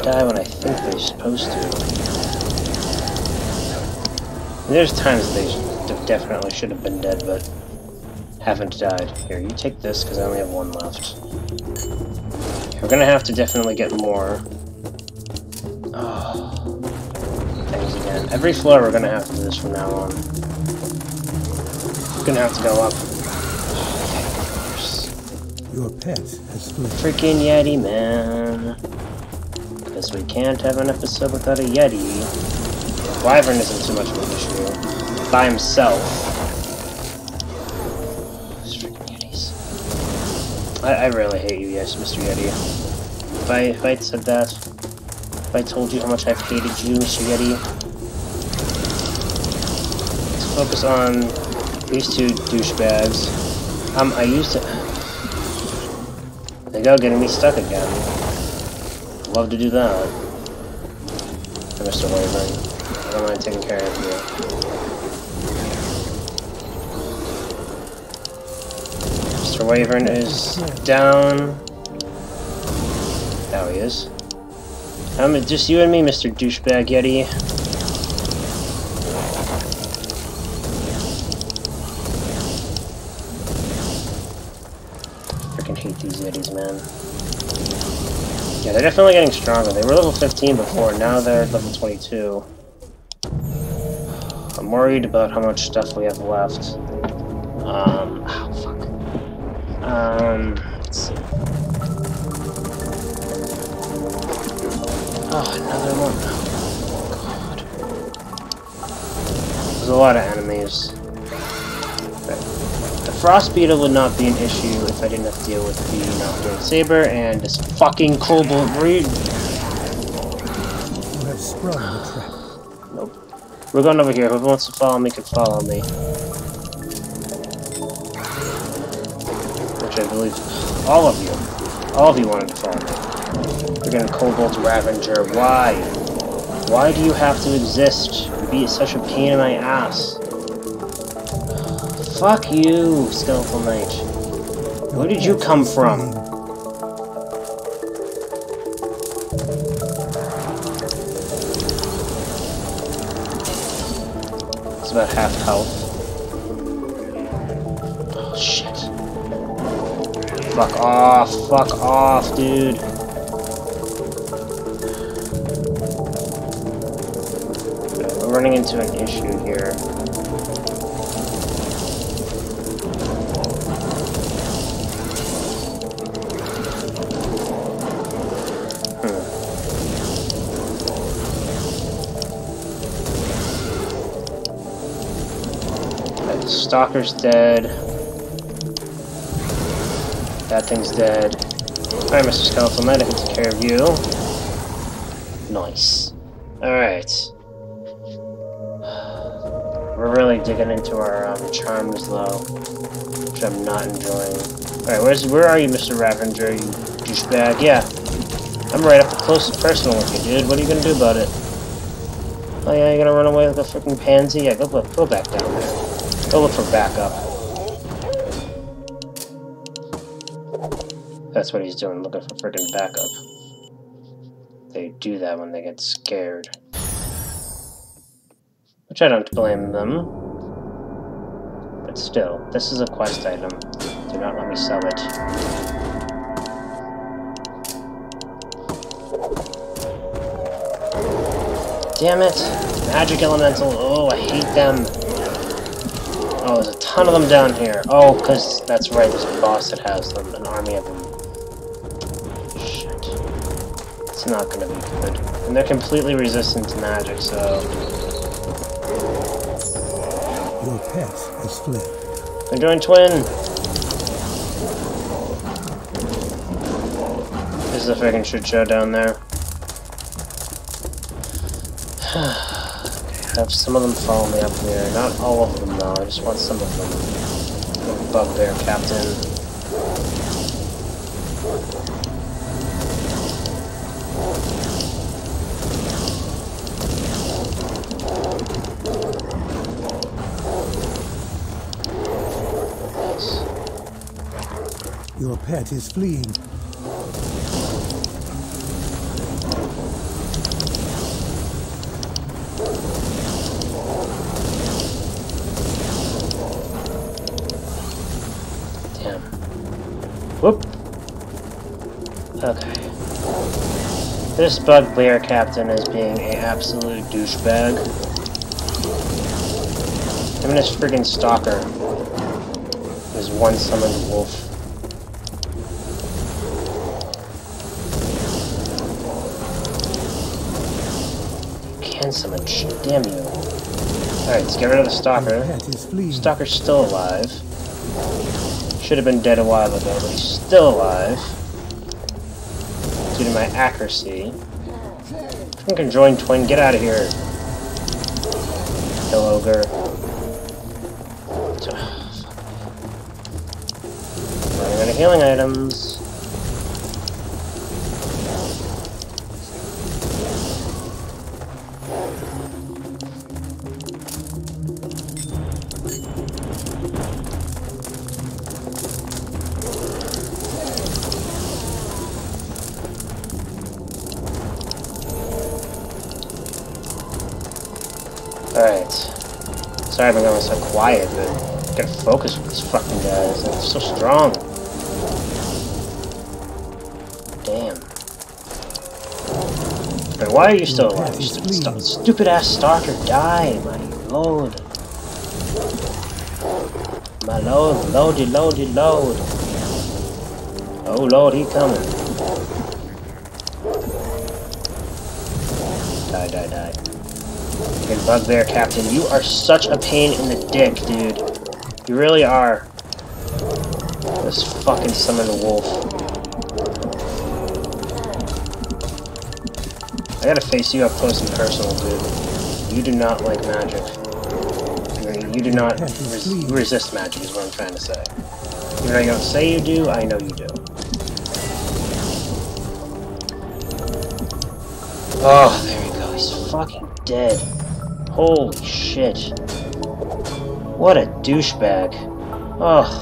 die when I think they're supposed to. And there's times they definitely should have been dead, but haven't died. Here, you take this, because I only have one left. We're gonna have to definitely get more. Oh. floors again. Every floor we're gonna have to do this from now on. We're gonna have to go up. Your pet has food. Freaking Yeti, man. Because we can't have an episode without a Yeti. Wyvern isn't too much of an issue. By himself. Those freaking Yetis. I really hate you, yes, Mr. Yeti. If I said that, if I told you how much I've hated you, Mr. Yeti. Let's focus on these two douchebags. I used to... There you go, getting me stuck again. Love to do that. Mr. Wyvern, I don't mind taking care of you. Mr. Wyvern is down. Now he is. It's just you and me, Mr. Douchebag Yeti. Man. Yeah, they're definitely getting stronger. They were level 15 before, now they're level 22. I'm worried about how much stuff we have left. Oh, fuck. Let's see. Oh, another one. Oh, God. There's a lot of enemies. Frost Beetle would not be an issue if I didn't have to deal with the Nocturne Saber and this fucking Cobalt Reed. Nope. We're going over here. Whoever wants to follow me can follow me. Which I believe all of you. All of you wanted to follow me. We're gonna Cobalt Ravager. Why? Why do you have to exist? You'd be such a pain in my ass. Fuck you, Skeletal Knight. Where did you come from? It's about half health. Oh, shit. Fuck off, dude. We're running into an issue here. Stalker's dead. That thing's dead. Alright, Mr. Skeletal Knight, I can take care of you. Nice. Alright. We're really digging into our charms, though, which I'm not enjoying. Alright, where are you, Mr. Ravager, you douchebag? Yeah. I'm right up close and personal with you, dude. What are you gonna do about it? Oh, yeah, you're gonna run away with a freaking pansy? Yeah, go back down there. Go look for backup. That's what he's doing, looking for freaking backup. They do that when they get scared. Which I don't blame them. But still, this is a quest item. Do not let me sell it. Damn it! Magic Elemental! Oh, I hate them! Oh, there's a ton of them down here. Oh, because that's right, there's a boss that has them, an army of them. Shit. It's not going to be good. And they're completely resistant to magic, so... Your pet is split. They're doing twin! This is a freaking shit show down there. Have some of them follow me up here. Not all of them, though. I just want some of them. Bugbear Captain. Nice. Your pet is fleeing. Whoop. Okay. This bugbear captain is being an absolute douchebag. Him and his friggin' stalker is one summoned wolf. Can summon shit, damn you. Alright, let's get rid of the stalker. Stalker's still alive. Should have been dead a while ago, but he's still alive. Due to my accuracy. Conjoined twin, get out of here. Kill ogre. Running out of healing items. Alright. Sorry I've been going so quiet, but I gotta focus with these fucking guys. They're so strong. Damn. But why are you still alive? You stupid ass stalker, die, my lord. My lord, lordy, lordy, lord. Oh lord, he coming. Die, die, die. Fucking bugbear captain, you are such a pain in the dick, dude. You really are. Let's fucking summon the wolf. I gotta face you up close and personal, dude. You do not like magic. You do not resist magic, is what I'm trying to say. Even though you don't say you do, I know you do. Oh, there we go. He's fucking dead. Holy shit. What a douchebag. Oh.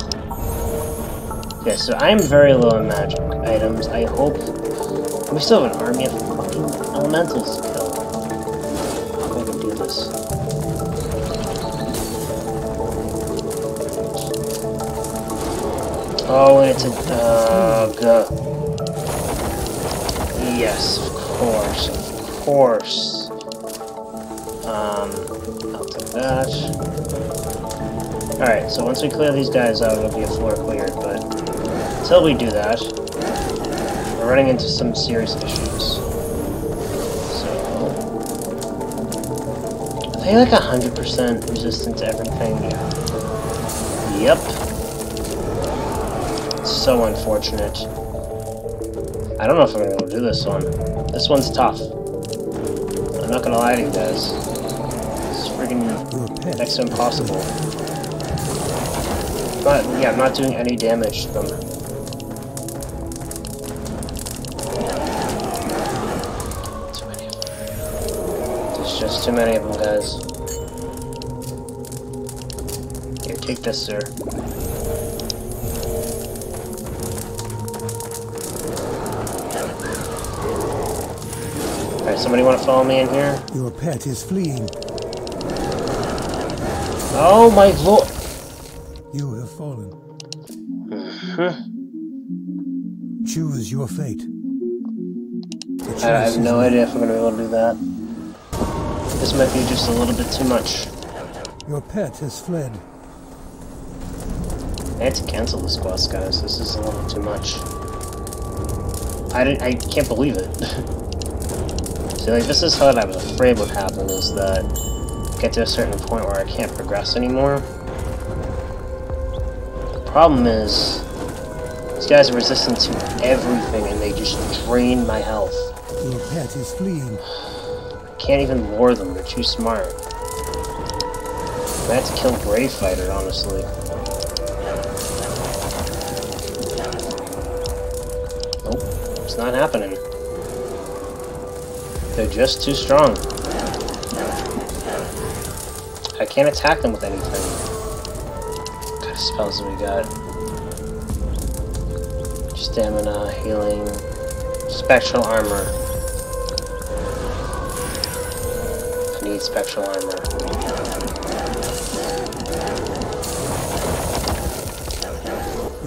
Okay, so I'm very low on magic items. I hope... We still have an army of fucking elementals to kill. I can do this. Oh, and it's a dog. Yes, of course. Of course. I'll take that. Alright, so once we clear these guys out, it'll be a floor cleared, but until we do that, we're running into some serious issues. So... Are they like 100% resistant to everything? Yep. It's so unfortunate. I don't know if I'm gonna be able to do this one. This one's tough. I'm not gonna lie to you guys. Next to impossible. But yeah, I'm not doing any damage to them. Too many of them. There's just too many of them, guys. Here, take this, sir. Alright, somebody wanna follow me in here? Your pet is fleeing. Oh my lord! You have fallen. Choose your fate. I have no idea if I'm gonna be able to do that. This might be just a little bit too much. Your pet has fled. I had to cancel this boss, guys. This is a little too much. I can't believe it. See, like, this is what I was afraid would happen, is that get to a certain point where I can't progress anymore. The problem is, these guys are resistant to everything and they just drain my health. Your pet is fleeing. I can't even lure them, they're too smart. I have to kill Brave Fighter, honestly. Nope, it's not happening. They're just too strong. I can't attack them with anything. What kind of spells do we got? Stamina, healing, spectral armor. I need spectral armor.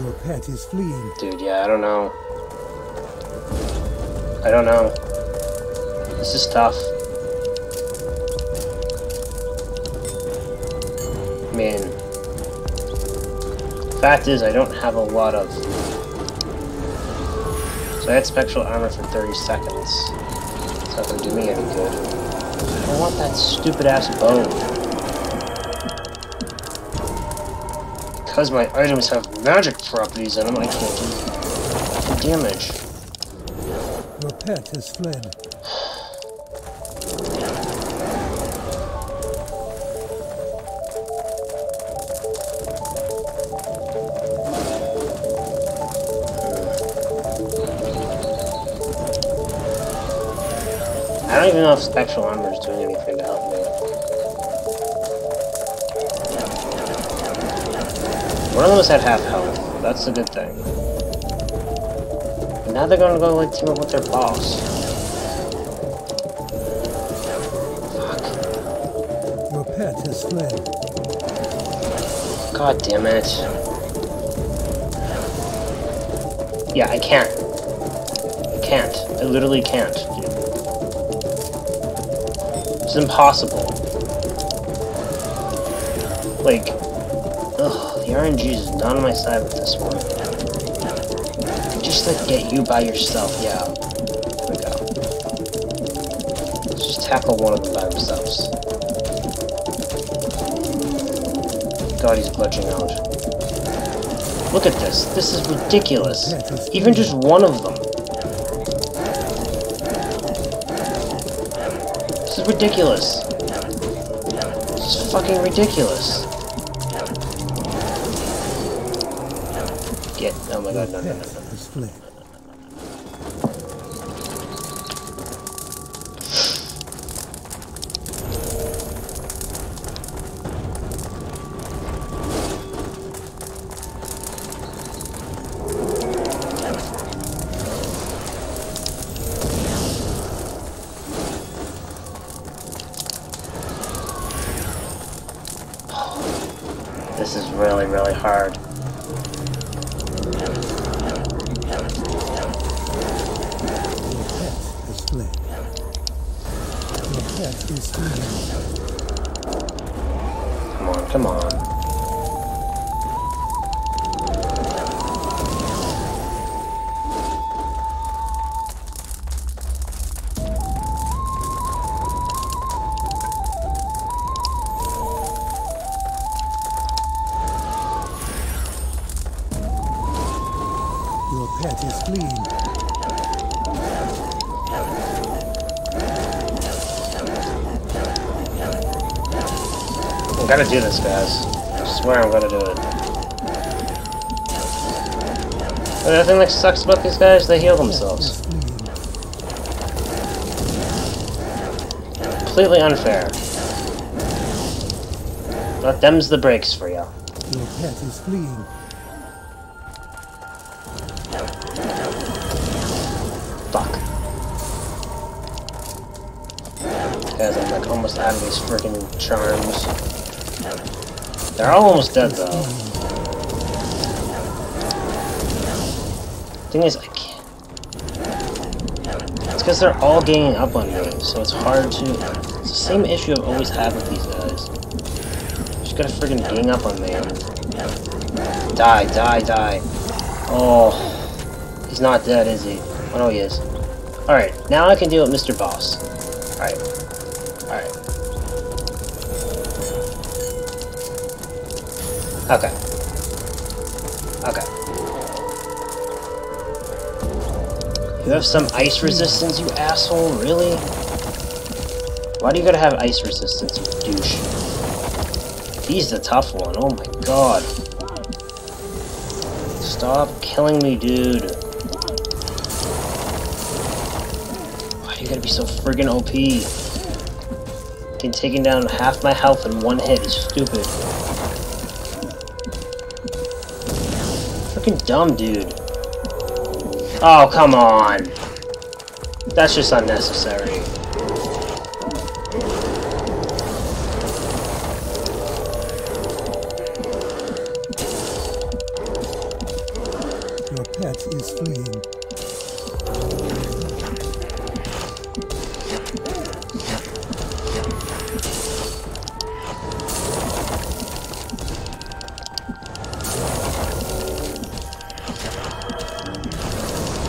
Your pet is fleeing. Dude, yeah, I don't know. This is tough. Man. Fact is, I don't have a lot of... So I had spectral armor for 30 seconds. It's not gonna do me any good. I don't want that stupid ass bone. Because my items have magic properties in them, I can't do damage. Your pet has fled. I don't even know if spectral armor is doing anything to help me. One of them was at half health. That's a good thing. But now they're gonna go like team up with their boss. Fuck. Your pet has fled. God damn it. Yeah, I can't. I can't. I literally can't, dude. It's impossible. Like, ugh, the RNG is not on my side with this one. Just like get you by yourself, yeah. There we go. Let's just tackle one of them by themselves. God, he's glitching out. Look at this. This is ridiculous. Even just one of them. This is ridiculous. This is fucking ridiculous. Get, oh my god, no, no, no, no, this is really, really hard. Come on, come on. Your pet is fleeing. I'm gonna do this, guys. I swear I'm gonna do it. The thing that sucks about these guys, they heal themselves. Completely unfair. But them's the breaks for you. Your pet is fleeing. Guys, I'm like almost out of these freaking charms. They're all almost dead though. Thing is, I can't. It's because they're all ganging up on me, so it's hard to. It's the same issue I've always had with these guys. Just gotta freaking gang up on me. Die, die, die. Oh, he's not dead, is he? Oh no, he is. All right, now I can deal with Mr. Boss. All right. Alright. Okay. Okay. You have some ice resistance, you asshole? Really? Why do you gotta have ice resistance, you douche? He's the tough one. Oh my god. Stop killing me, dude. Why do you gotta be so friggin' OP? Taking down half my health in one hit is stupid. Freaking dumb, dude. Oh, come on. That's just unnecessary. Your pet is fleeing.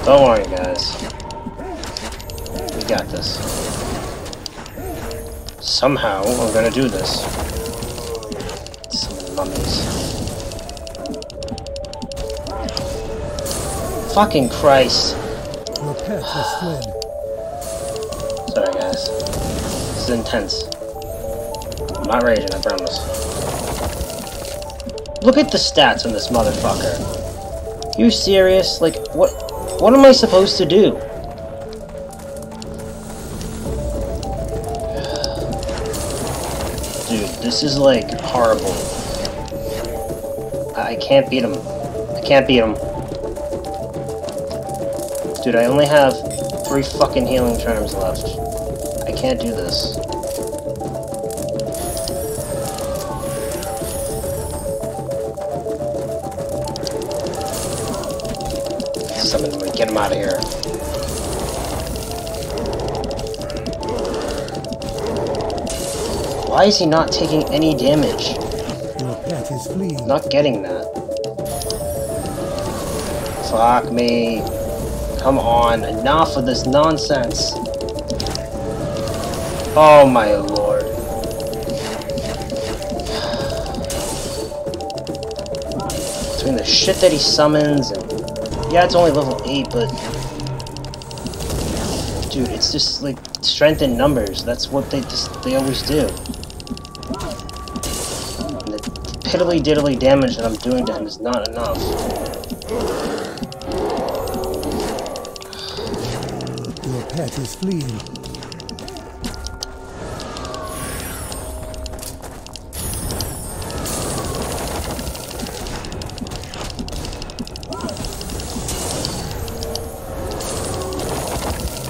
Don't worry, guys. We got this. Somehow, we're gonna do this. Some mummies. Fucking Christ. Your pet has fled. Sorry, guys. This is intense. I'm not raging, I promise. Look at the stats on this motherfucker. You serious? Like, what? What am I supposed to do? Dude, this is like horrible. I can't beat him. I can't beat him. Dude, I only have 3 fucking healing charms left. I can't do this. Get him out of here. Why is he not taking any damage? Your pet is fleeing. Not getting that. Fuck me. Come on, enough of this nonsense. Oh my lord. Between the shit that he summons and... yeah, it's only level 8, but... dude, it's just, like, strength in numbers. That's what they always do. And the piddly-diddly damage that I'm doing to him is not enough. Your pet is fleeing.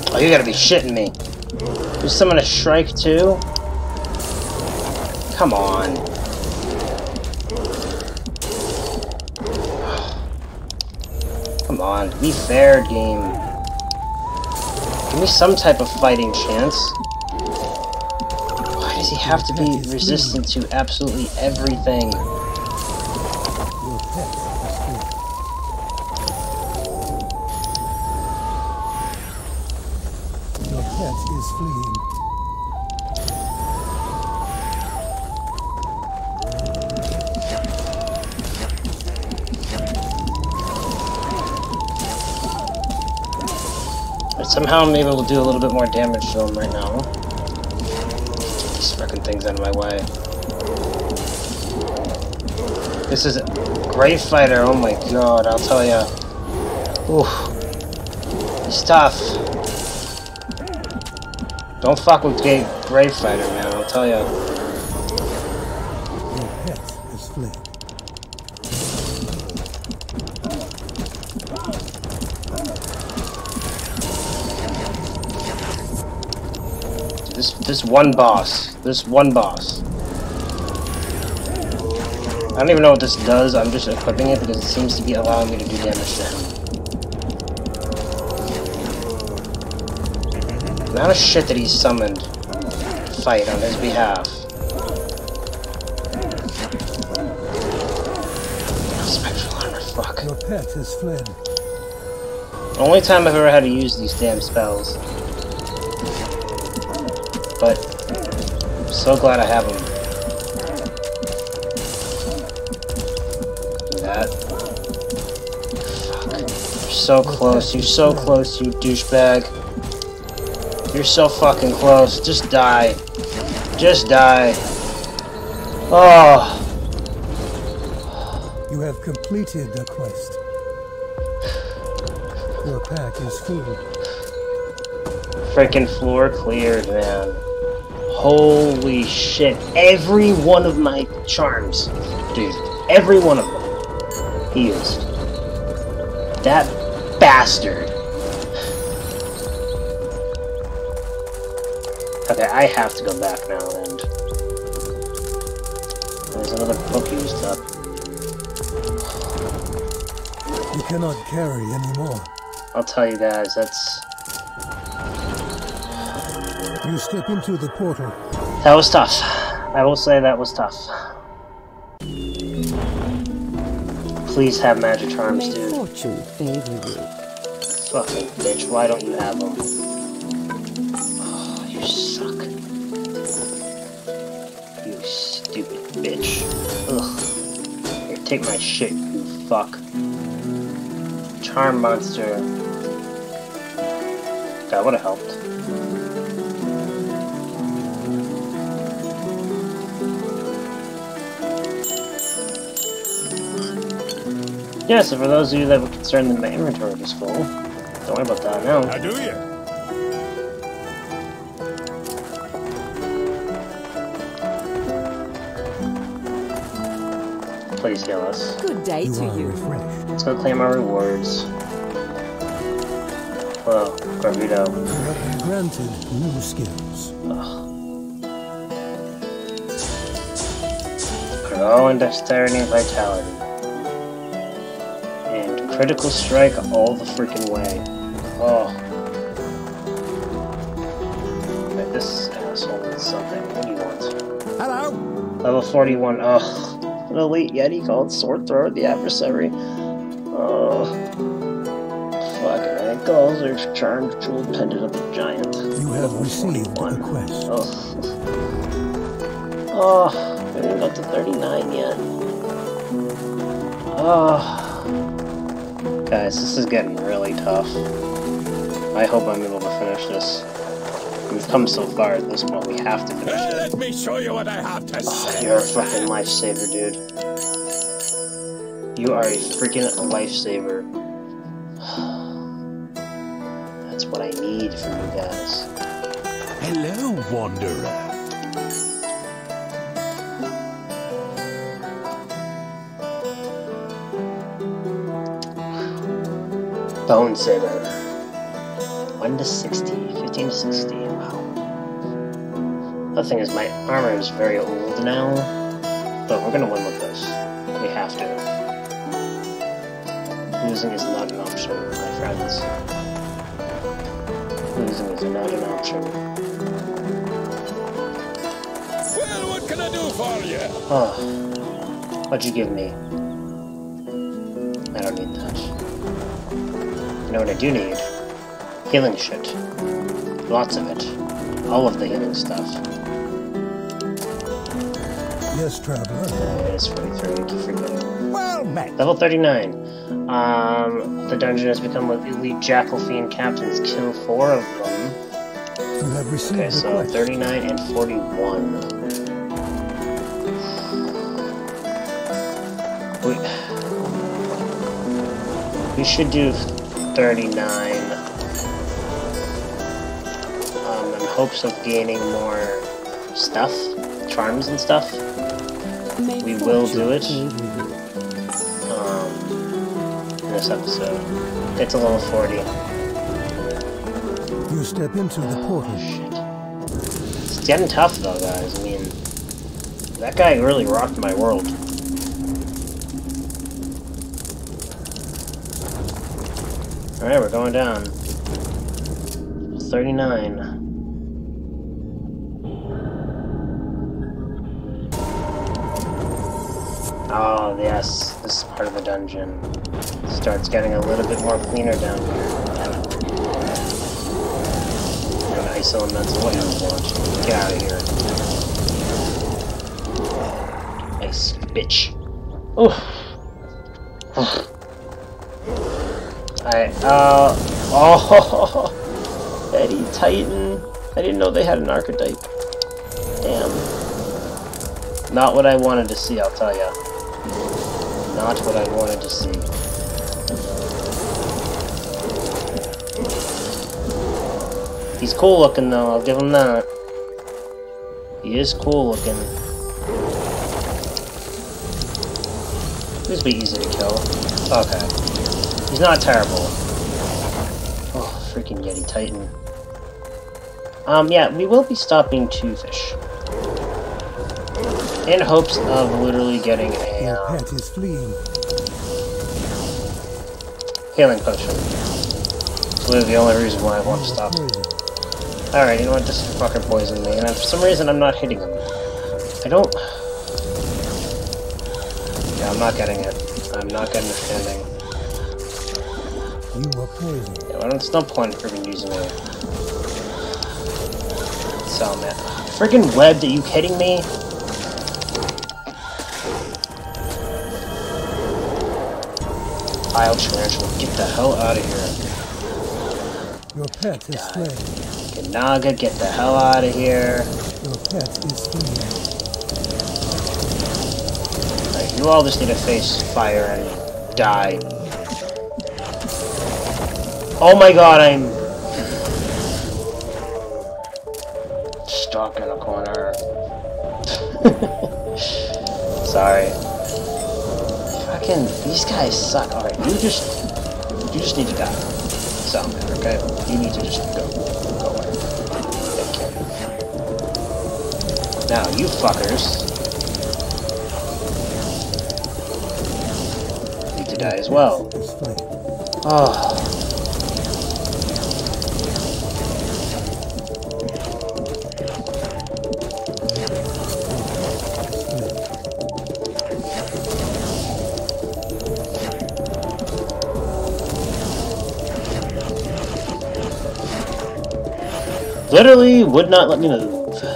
Oh, you gotta be shitting me. Did someone strike too? Come on. Come on, be fair, game. Give me some type of fighting chance. Why does he have to be resistant to absolutely everything? Somehow maybe we'll do a little bit more damage to him right now. Get these fucking things out of my way. This is a great fighter, oh my god, I'll tell ya. Oof. It's tough. Don't fuck with great fighter, man, I'll tell ya. Your pet has fled. This one boss. I don't even know what this does, I'm just equipping it because it seems to be allowing me to do damage to him. The amount of shit that he's summoned to fight on his behalf. Spectral armor, fuck. Your pet has fled. The only time I've ever had to use these damn spells. But I'm so glad I have him. Do that. Fuck. You're so close, you douchebag. You're so fucking close. Just die. Just die. Oh. You have completed the quest. Your pack is full. Freaking floor cleared, man. Holy shit. Every one of my charms. Dude, every one of them. He used. That bastard. Okay, I have to go back now, and... there's another book used up. You cannot carry anymore. I'll tell you guys, that's... you step into the portal. That was tough. I will say that was tough. Please have magic charms, dude. May fortune favor you. Fucking bitch, why don't you have them? Oh, you suck. You stupid bitch. Ugh. Here, take my shit, you fuck. Charm monster. That would've helped. Yeah, so for those of you that were concerned that my inventory was full, don't worry about that now. How do you? Please heal us. Good day to you. Let's go claim our rewards. Well, Gravito. Granted, new skills. Ugh. Grow in dexterity and vitality. Critical strike all the freaking way. Oh. Right, this asshole needs something. What do you want? Hello! Level 41. Ugh. An elite yeti called Sword Thrower, the adversary. Oh. Fucking ankles are charmed, jeweled pendant of the giant. You have received a quest. Ugh. Oh. We haven't got to 39 yet. Oh. Guys, this is getting really tough. I hope I'm able to finish this. We've come so far at this point, we have to finish it. Let me show you what I have to say. You're a fucking lifesaver, dude. You are a freaking lifesaver. That's what I need from you guys. Hello, Wanderer. Bone Saber. 1 to 60. 15 to 60. Wow. The thing is, my armor is very old now, but we're gonna win with this. We have to. Losing is not an option, my friends. Losing is not an option. Well, what can I do for you? Oh. What'd you give me? I don't need that. You know what I do need? Healing shit. Lots of it. All of the healing stuff. Yes, traveler. It's 43. Keep forgetting. Well met. Level 39. The dungeon has become with elite jackal fiend captains. Kill 4 of them. You have received okay, so 39 and 41. We should do 39 in hopes of gaining more stuff, charms and stuff. We will do it in this episode. It's a level 40. You step into the portal. Shit. It's getting tough though, guys. I mean, that guy really rocked my world. Alright, we're going down. 39. Oh, yes. This is part of the dungeon. Starts getting a little bit more cleaner down here. An iso elemental launch. Get out of here. Nice bitch. Oof. Oh, Eddie Titan. I didn't know they had an archetype. Damn. Not what I wanted to see, I'll tell ya. Not what I wanted to see. He's cool looking though, I'll give him that. He is cool looking. This would be easy to kill. Okay. He's not terrible. Oh, freaking Yeti Titan. Yeah, we will be stopping to fish. In hopes of literally getting a healing potion. It's literally the only reason why I won't stop. Alright, you know what? This fucker poisoned me, and for some reason I'm not hitting him. Yeah, I'm not getting it. I'm not getting understanding. You were poisoned. Yeah, I don't stop planning for me using it. So, man. Freaking webbed, are you kidding me? I'll tarantula. Get the hell out of here. Your pet is slain. Kanaga, get the hell out of here. Your pet is slain. Alright, you all just need to face fire and die. Oh my god, I'm stuck in a corner. Sorry. Fucking these guys suck. Alright, you just need to die. So, okay? You need to just go away. Thank you. Now you fuckers need to die as well. Oh, literally would not let me move. Why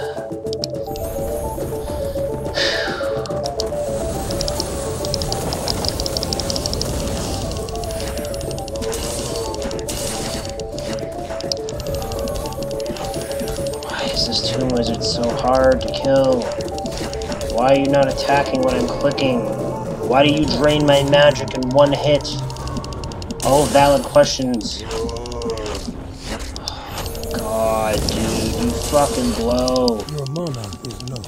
is this Tomb Wizard so hard to kill? Why are you not attacking when I'm clicking? Why do you drain my magic in one hit? All valid questions. Fucking blow. Your mana is low.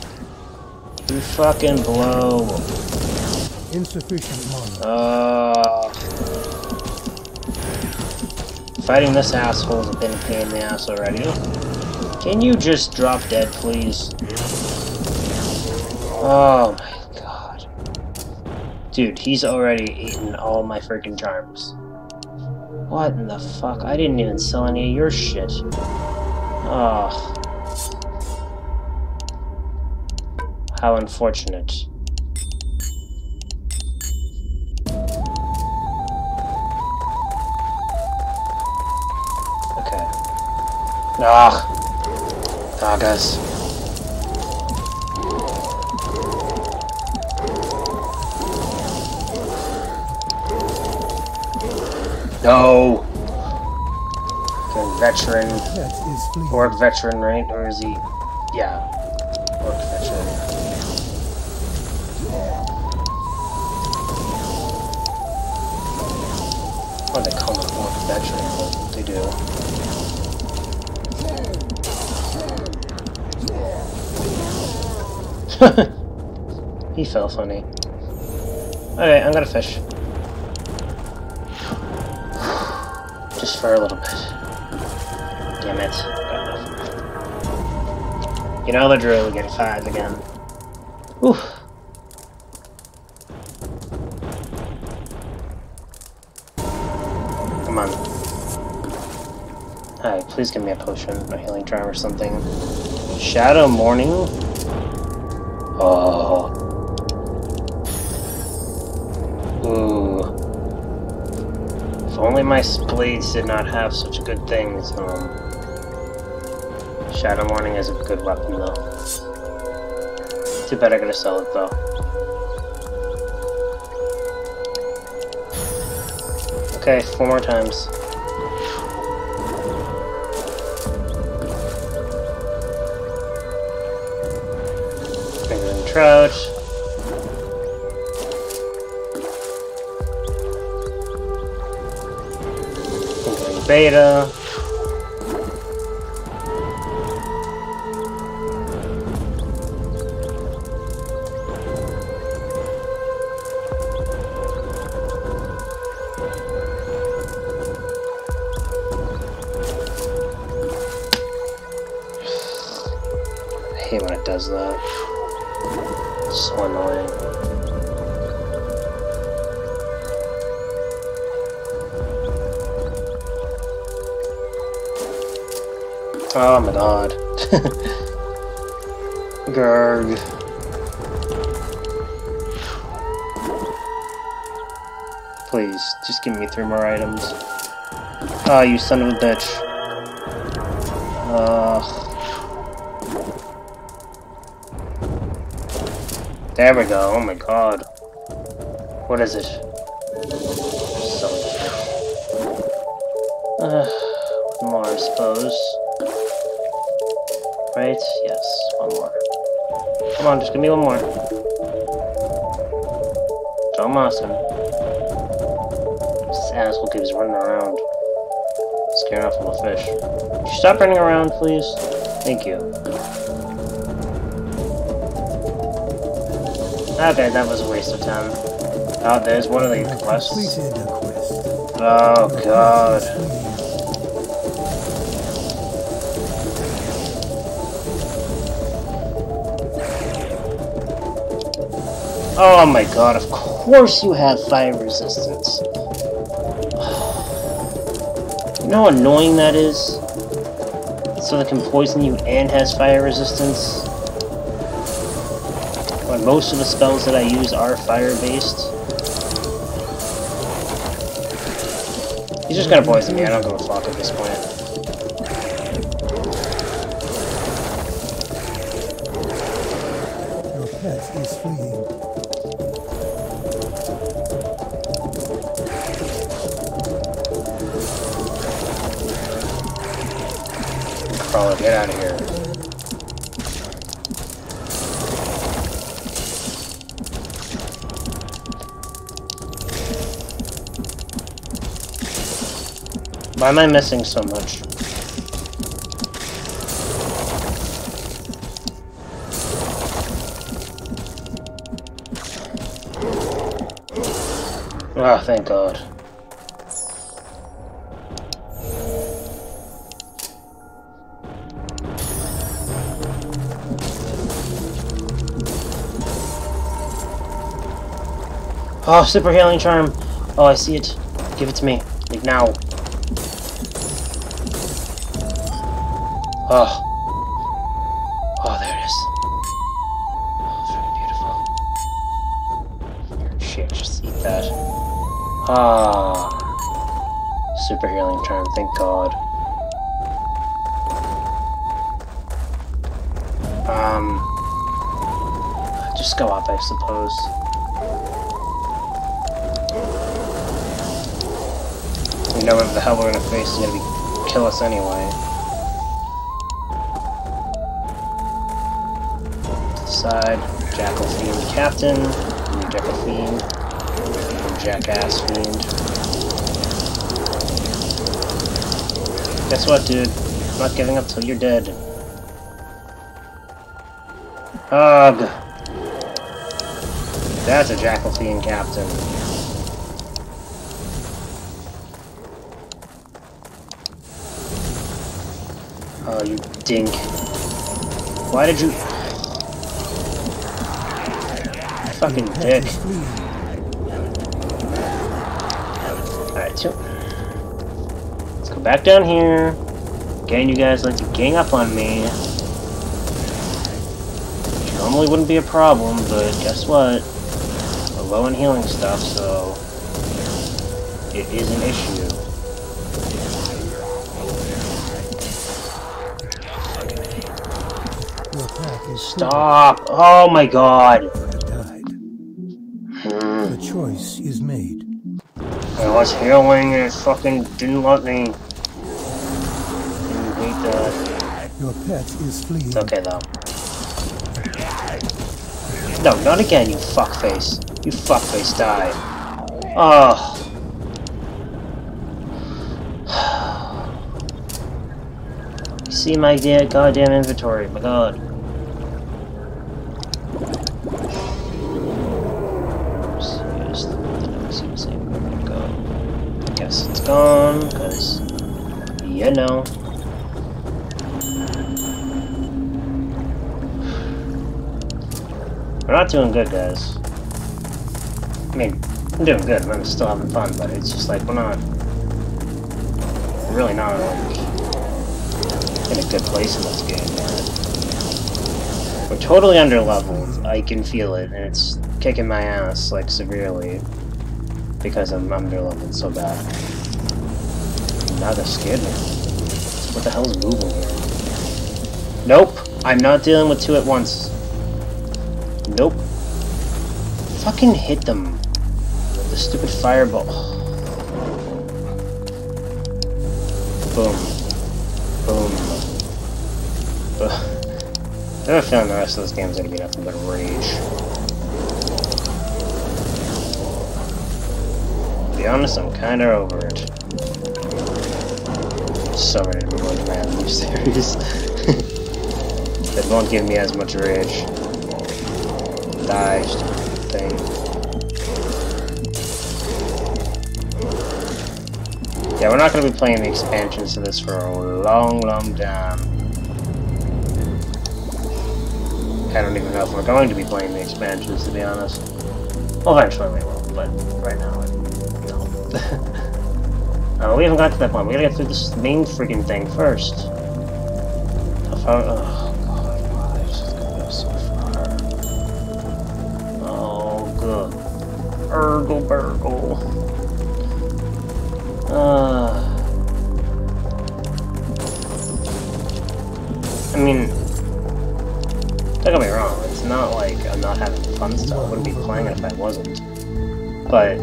You fucking blow. Insufficient mana. Fighting this asshole has been a pain in the ass already. Can you just drop dead, please? Oh my god. Dude, he's already eaten all my freaking charms. What in the fuck? I didn't even sell any of your shit. Ugh. How unfortunate. Okay. Ugh. Ah, guys. No. Okay, veteran. Orc veteran, right? Or is he? Yeah. Orc veteran. When they call them more veteran, but they do. He fell funny. Alright, I'm gonna fish. Just for a little bit. Damn it. Got nothing. You know the drill, we get five again. Oof. Come on. Alright, please give me a potion, a healing charm or something. Shadow Morning? Oh. Ooh. If only my blades did not have such good things. Shadow Morning is a good weapon, though. Too bad I gotta sell it, though. Okay, 4 more times. Bigger than trout. Bigger than beta. When it does that. It's so annoying. Oh my god. Garg. Please, just give me 3 more items. Ah, you son of a bitch. There we go. Oh my god. What is it? One more, I suppose. Right? Yes, one more. Come on, just give me one more. John Marston. This asshole keeps running around, scaring off little fish. Could you stop running around, please? Thank you. Okay, that was a waste of time. Oh, there's one of the quests. Oh, God. Oh, my God. Of course you have fire resistance. You know how annoying that is? So that can poison you and has fire resistance? When most of the spells that I use are fire-based. He's just gonna poison me, I don't give a fuck at this point. Your pet is fleeing. Crawler, get out of here. Why am I missing so much? Ah, oh, thank God. Oh, super healing charm. Oh, I see it. Give it to me. Like now. Oh. Oh, there it is. Oh, it's really beautiful. Shit, just eat that. Ah. Super healing charm, thank God. Just go up, I suppose. We know whatever the hell we're gonna face is gonna be kill us anyway. Side, Jackal Fiend Captain, new Jackal Fiend, new Jackass Fiend. Guess what, dude? I'm not giving up till you're dead. Ugh! That's a Jackal Fiend Captain. Oh, you dink. Why did you... Fucking dick. Alright, so let's go back down here. Again, you guys like to gang up on me. Which normally wouldn't be a problem, but guess what? We're low on healing stuff, so it is an issue. Stop! Oh my God! Choice is made. I was healing and it fucking didn't let me. Didn't beat that. Your pet is fleeing. It's okay though. No, not again, you fuckface. You fuckface, die. Oh. You see my goddamn inventory, my god. Gone, cause you know. We're not doing good, guys. I mean, I'm doing good, I'm still having fun, but it's just like, we're not... We're really not, like, in a good place in this game. We're totally underleveled, I can feel it, and it's kicking my ass, like, severely. Because I'm underleveled so bad. Now that scared me. What the hell is moving here? Nope. I'm not dealing with two at once. Nope. Fucking hit them. The stupid fireball. Boom. Boom. I have a feeling the rest of this game is going to be nothing but rage. To be honest, I'm kind of over it. So ready to move on to my other series. That won't give me as much rage. Die, thing. Yeah, we're not going to be playing the expansions to this for a long, long time. I don't even know if we're going to be playing the expansions, to be honest. Well, eventually we will, but right now, no. We haven't got to that point. We gotta get through this main freaking thing first. How far? Oh, God, why is this going to go so far? Oh, good. Urgle burgle. I mean, don't get me wrong, it's not like I'm not having fun still. I wouldn't be playing it if I wasn't. But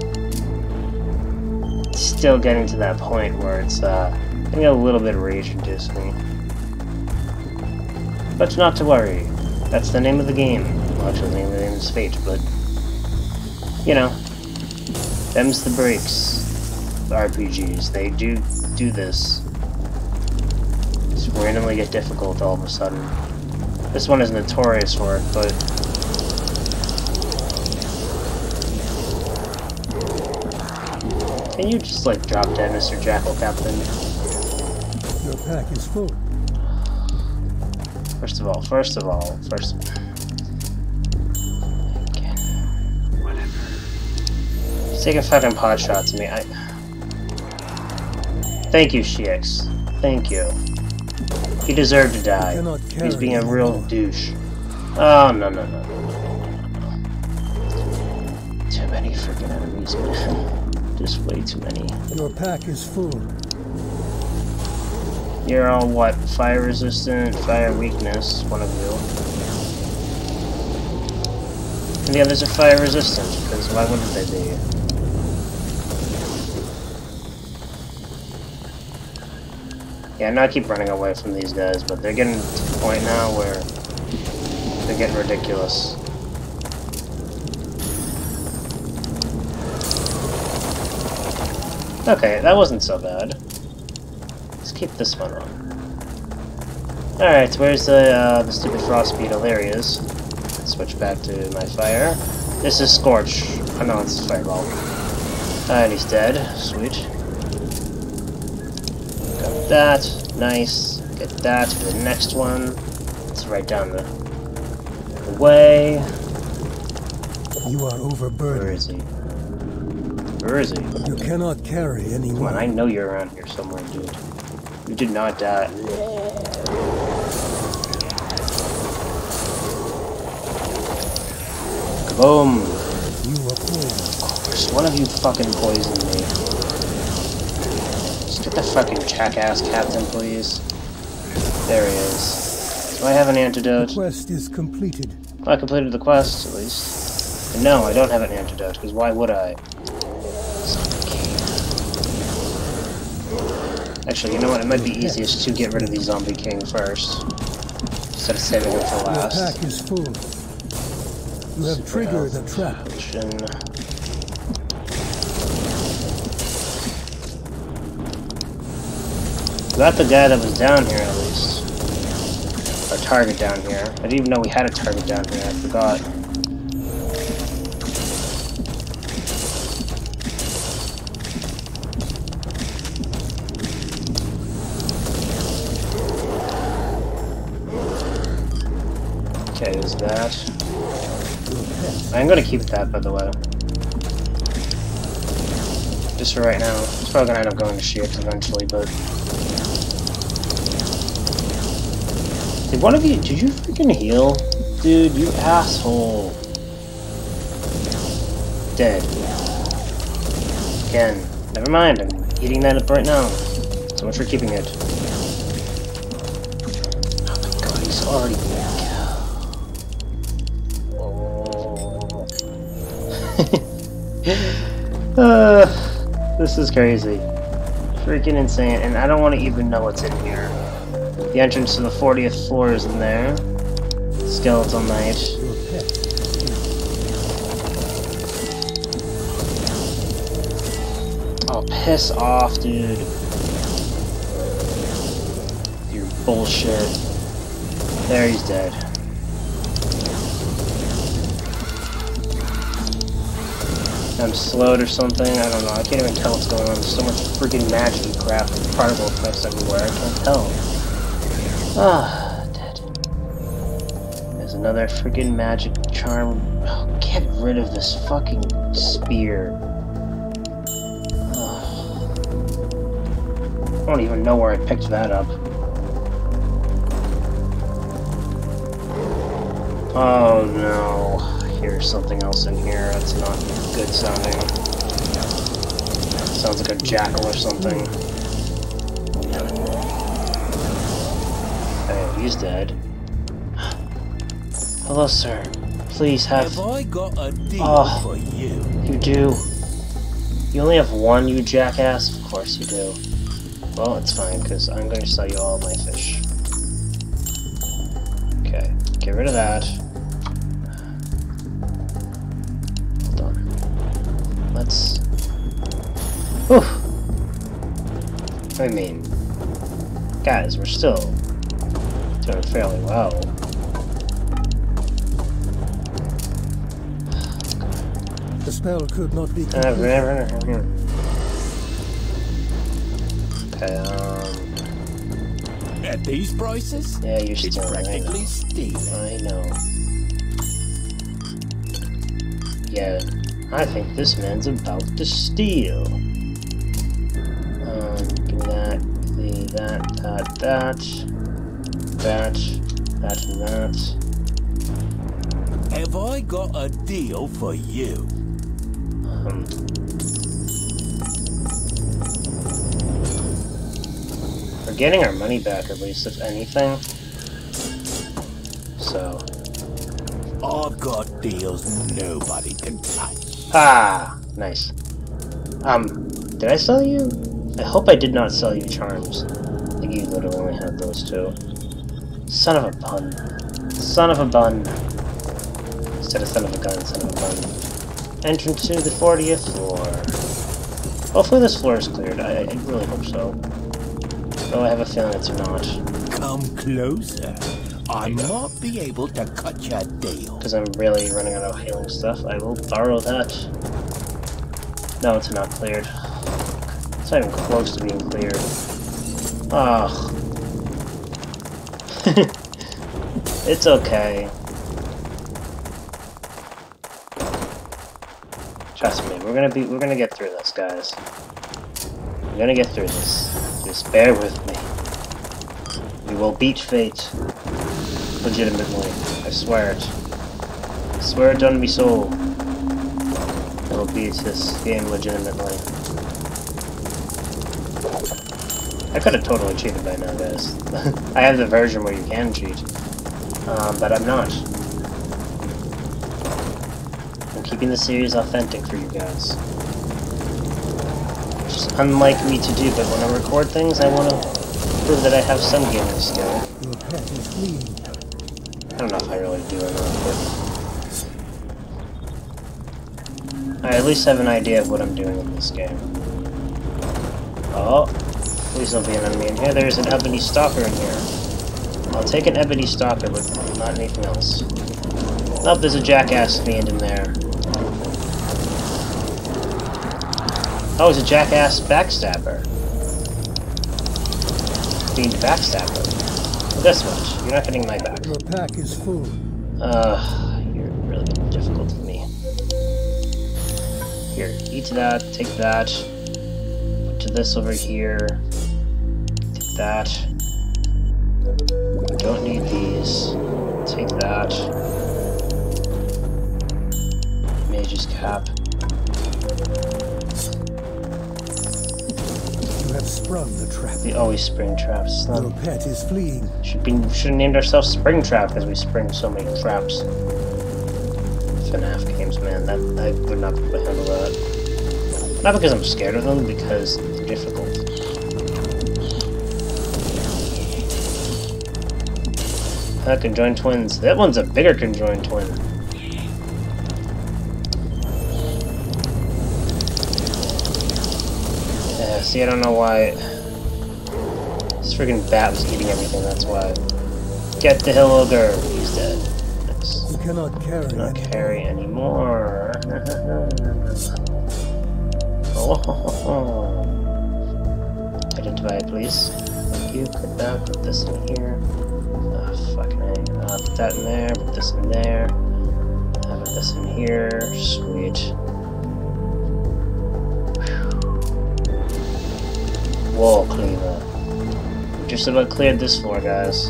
still getting to that point where it's getting a little bit rage-inducing. But not to worry. That's the name of the game. Well, actually, the name is Fate, but you know, them's the breaks. RPGs, they do this. Just randomly get difficult all of a sudden. This one is notorious for it, but can you just like drop dead, Mr. Jackal Captain? Your pack is full. First of all. Again, whatever. Just take a fucking pot shot to me. Thank you, Shex. Thank you. He deserved to die. He's being a real douche. Oh, no. Too many freaking enemies, man. Just way too many. Your pack is full. You're all what? Fire resistant, fire weakness, one of you. And the others are fire resistant, because why wouldn't they be? Yeah, now I keep running away from these guys, but they're getting to the point now where they're getting ridiculous. Okay, that wasn't so bad. Let's keep this one on. Alright, where's the stupid frost beetle? There he is. Let's switch back to my fire. This is Scorch. Oh no, it's Fireball. And he's dead. Sweet. Got that, nice. Get that for the next one. It's right down the way. You are overburdened. Where is he? You cannot carry any more. Come on, I know you're around here somewhere, dude. You did not die. Kaboom! You were poisoned. Of course, one of you fucking poisoned me. Get the fucking jackass captain, please. There he is. Do I have an antidote? The quest is completed. Well, I completed the quest, at least. But no, I don't have an antidote, because why would I? Zombie King. Actually, you know what? It might be easiest to get rid of the Zombie King first. Instead of saving him for last. Your pack is full. You have triggered a trap. Got the guy that was down here at least. Our target down here. I didn't even know we had a target down here, I forgot. Okay, there's that. I'm gonna keep that, by the way. Just for right now. It's probably gonna end up going to Shex eventually, but did one of you, did you freaking heal? Dude, you asshole. Dead. Again. Never mind, I'm eating that up right now. So much for keeping it. Oh my god, he's already back. Whoa. This is crazy. Freaking insane, and I don't want to even know what's in here. The entrance to the 40th floor is in there. Skeletal Knight. Oh, piss off, dude. Your bullshit. There, he's dead. I'm slowed or something, I don't know, I can't even tell what's going on. There's so much freaking magic and crap and particle effects everywhere, I can't tell. Ah, dead. There's another freaking magic charm. Oh, get rid of this fucking spear. Oh. I don't even know where I picked that up. Oh no. Here's something else in here that's not good sounding. Sounds like a jackal or something. Hey, he's dead. Hello, sir. Please have I got a deal for you? You do. You only have one, you jackass? Of course you do. Well, it's fine, because I'm going to sell you all my fish. Okay, get rid of that. Whew. I mean, guys, we're still doing fairly well. The spell could not be completed. Okay, at these prices? Yeah, you're still practically stealing. I know. Yeah. I think this man's about to steal. That, and that. Have I got a deal for you? We're getting our money back, at least, if anything. So. I've got deals nobody can touch. Ah, nice. Did I sell you? I hope I did not sell you charms. I think you literally only had those two. Son of a bun. Son of a bun. Instead of son of a gun, son of a bun. Entrance to the 40th floor. Hopefully this floor is cleared. I really hope so. Though I have a feeling it's not. Come closer. I might be able to cut your deal. Because I'm really running out of healing stuff. I will borrow that. No, it's not cleared. It's not even close to being cleared. Ugh. It's okay. Trust me, we're gonna get through this, guys. We're gonna get through this. Just bear with me. We will beat Fate. Legitimately, I swear it. I swear it on me soul. It'll beat this game legitimately. I could have totally cheated by now, guys. I have the version where you can cheat, but I'm not. I'm keeping the series authentic for you guys. Which is unlike me to do, but when I record things, I want to prove that I have some gaming skill. I don't know if I really do or not, but I at least have an idea of what I'm doing in this game. Oh, please don't be an enemy in here. There's an ebony stalker in here. I'll take an ebony stalker, but not anything else. Oh, there's a jackass fiend in there. Oh, it's a jackass backstabber. Fiend backstabber. This much. You're not hitting my back. Your pack is full. You're really difficult for me. Here, eat that, take that. Put to this over here. Take that. I don't need these. Take that. Mage's cap. You have sprung the trap. We always spring traps. Little pet is fleeing. Should have named ourselves Springtrap, because we spring so many traps. FNAF games, man, I would not be able to handle that. Not because I'm scared of them, because they're difficult. Conjoined twins. That one's a bigger conjoined twin. Yeah, see, I don't know why. This freaking bat was eating everything, that's why. Get the hill ogre! He's dead. Yes. You cannot carry. Cannot carry anymore. Oh. Identify, please. Thank you. Put that. Put this in here. Fucking A. Put that in there, put this in there, put this in here, sweet. Wall cleaner. Just about cleared this floor, guys.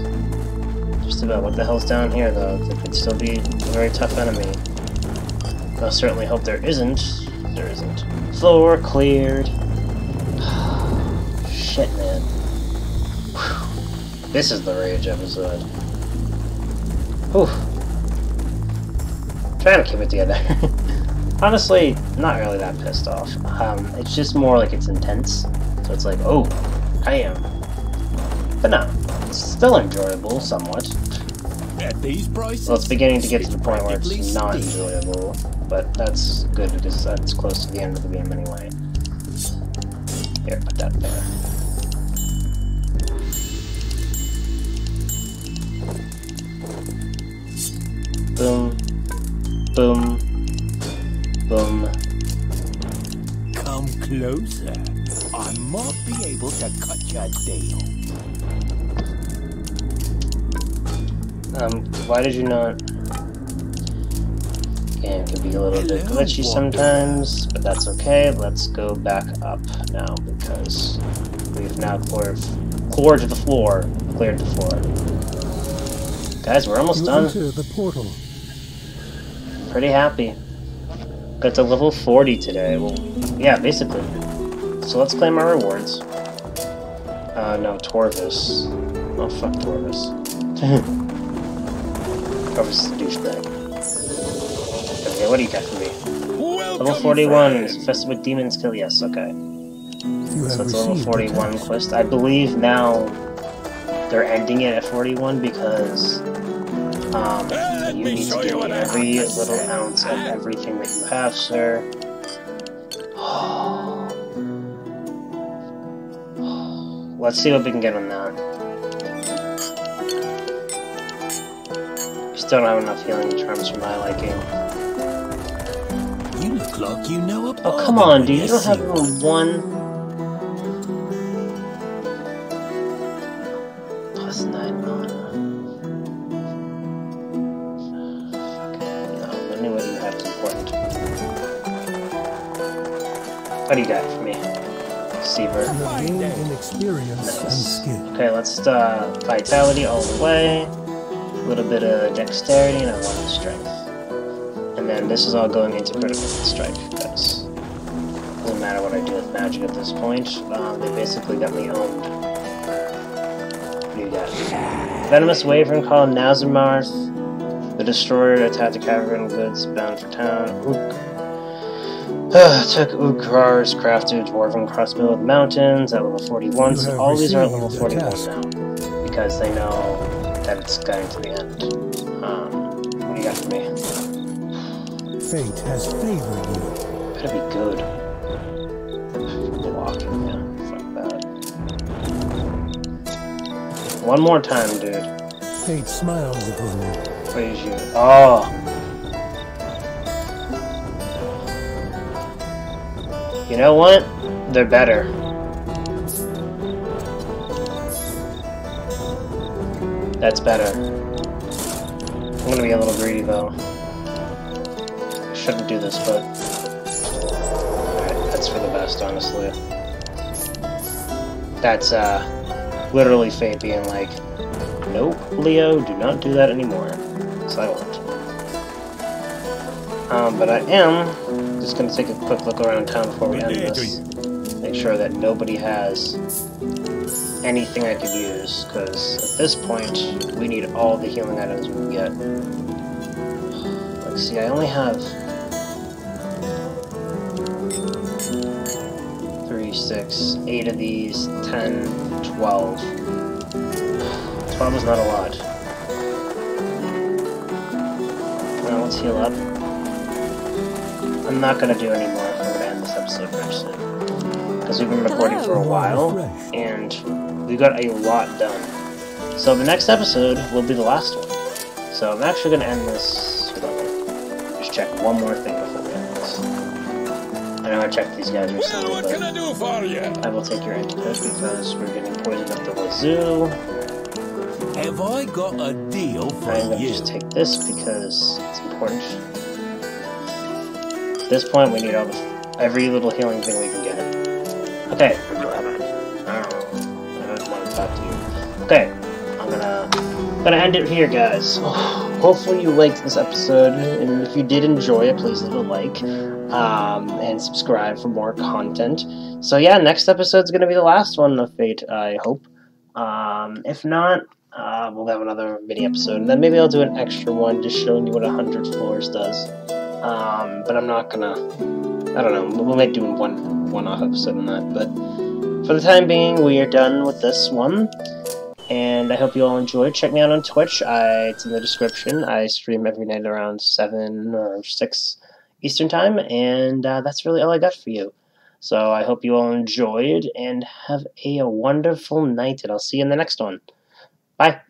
Just about. What the hell's down here, though? There could still be a very tough enemy. I certainly hope there isn't. There isn't. Floor cleared. Shit, man. This is the rage episode. Oof. Trying to keep it together. Honestly, not really that pissed off. It's just more like it's intense. So it's like, oh, I am. But no, it's still enjoyable somewhat. At these prices, well, it's beginning to get to the point where it's not enjoyable. But that's good because that's close to the end of the game anyway. Here, put that there. Boom, boom, boom. Come closer. I might be able to cut your deal. Why did you not? Game could be a little bit glitchy sometimes, but that's okay. Let's go back up now because we've now cleared the floor. Guys, we're almost done. The portal. Pretty happy. Got to level 40 today. Well, yeah, basically. So let's claim our rewards. No, Torvis. Oh, fuck Torvis. Torvis is a douchebag. Okay, what do you got for me? Welcome, level 41 is infested with demons kill. Yes, okay. So it's a level 41 quest. I believe now they're ending it at 41 because... you need to get every little ounce of everything that you have, sir. Let's see what we can get on that. Still don't have enough healing charms for my liking. You look like you know about. Oh, come on, dude! You don't have even one. What do you got for me? Seaver. Nice. Okay, let's vitality all the way. A little bit of dexterity and I want strength. And then this is all going into critical strike, guys. Doesn't matter what I do with magic at this point. They basically got me owned. What do you got? Venomous Wavering Call, Nazimarth. The Destroyer attacked the cavern goods bound for town. Ooh. Took Ugrar's crafted dwarven crossbow with mountains at level 41, so all these are at level 41 now, because they know that it's going to the end. What do you got for me? Fate has favored you. Better be good. Blocking, man. Fuck that. One more time, dude. Fate smiles upon you. Praise you. Oh! You know what? They're better. That's better. I'm gonna be a little greedy though. I shouldn't do this, but... Alright, that's for the best, honestly. That's, literally Fate being like, nope, Leo, do not do that anymore. So I won't. But I am... just gonna take a quick look around town before we end this. Make make sure that nobody has anything I could use, because at this point, we need all the healing items we can get. Let's see, I only have 3, 6, 8 of these, 10, 12. 12 is not a lot. Now let's heal up. I'm not going to do any more. I'm going to end this episode first, because we've been recording for a while, and we got a lot done. So the next episode will be the last one. So I'm actually going to end this. Just check one more thing before we end this. I know I checked these guys recently, well, what can I do for you? I will take your input because we're getting poisoned up the wazoo. Have I got a deal for you? I'm going to just take this because it's important. At this point, we need all the, every little healing thing we can get. Okay. I don't want to talk to you. Okay. I'm gonna end it here, guys. Hopefully you liked this episode, and if you did enjoy it, please leave a like and subscribe for more content. So yeah, next episode's gonna be the last one of Fate, I hope. If not, we'll have another mini episode, and then maybe I'll do an extra one just showing you what 100 floors does. But I'm not gonna. I don't know. We might do one-off episode on that. But for the time being, we are done with this one. And I hope you all enjoyed. Check me out on Twitch. It's in the description. I stream every night around 7 or 6 Eastern Time, and that's really all I got for you. So I hope you all enjoyed, and have a wonderful night, and I'll see you in the next one. Bye!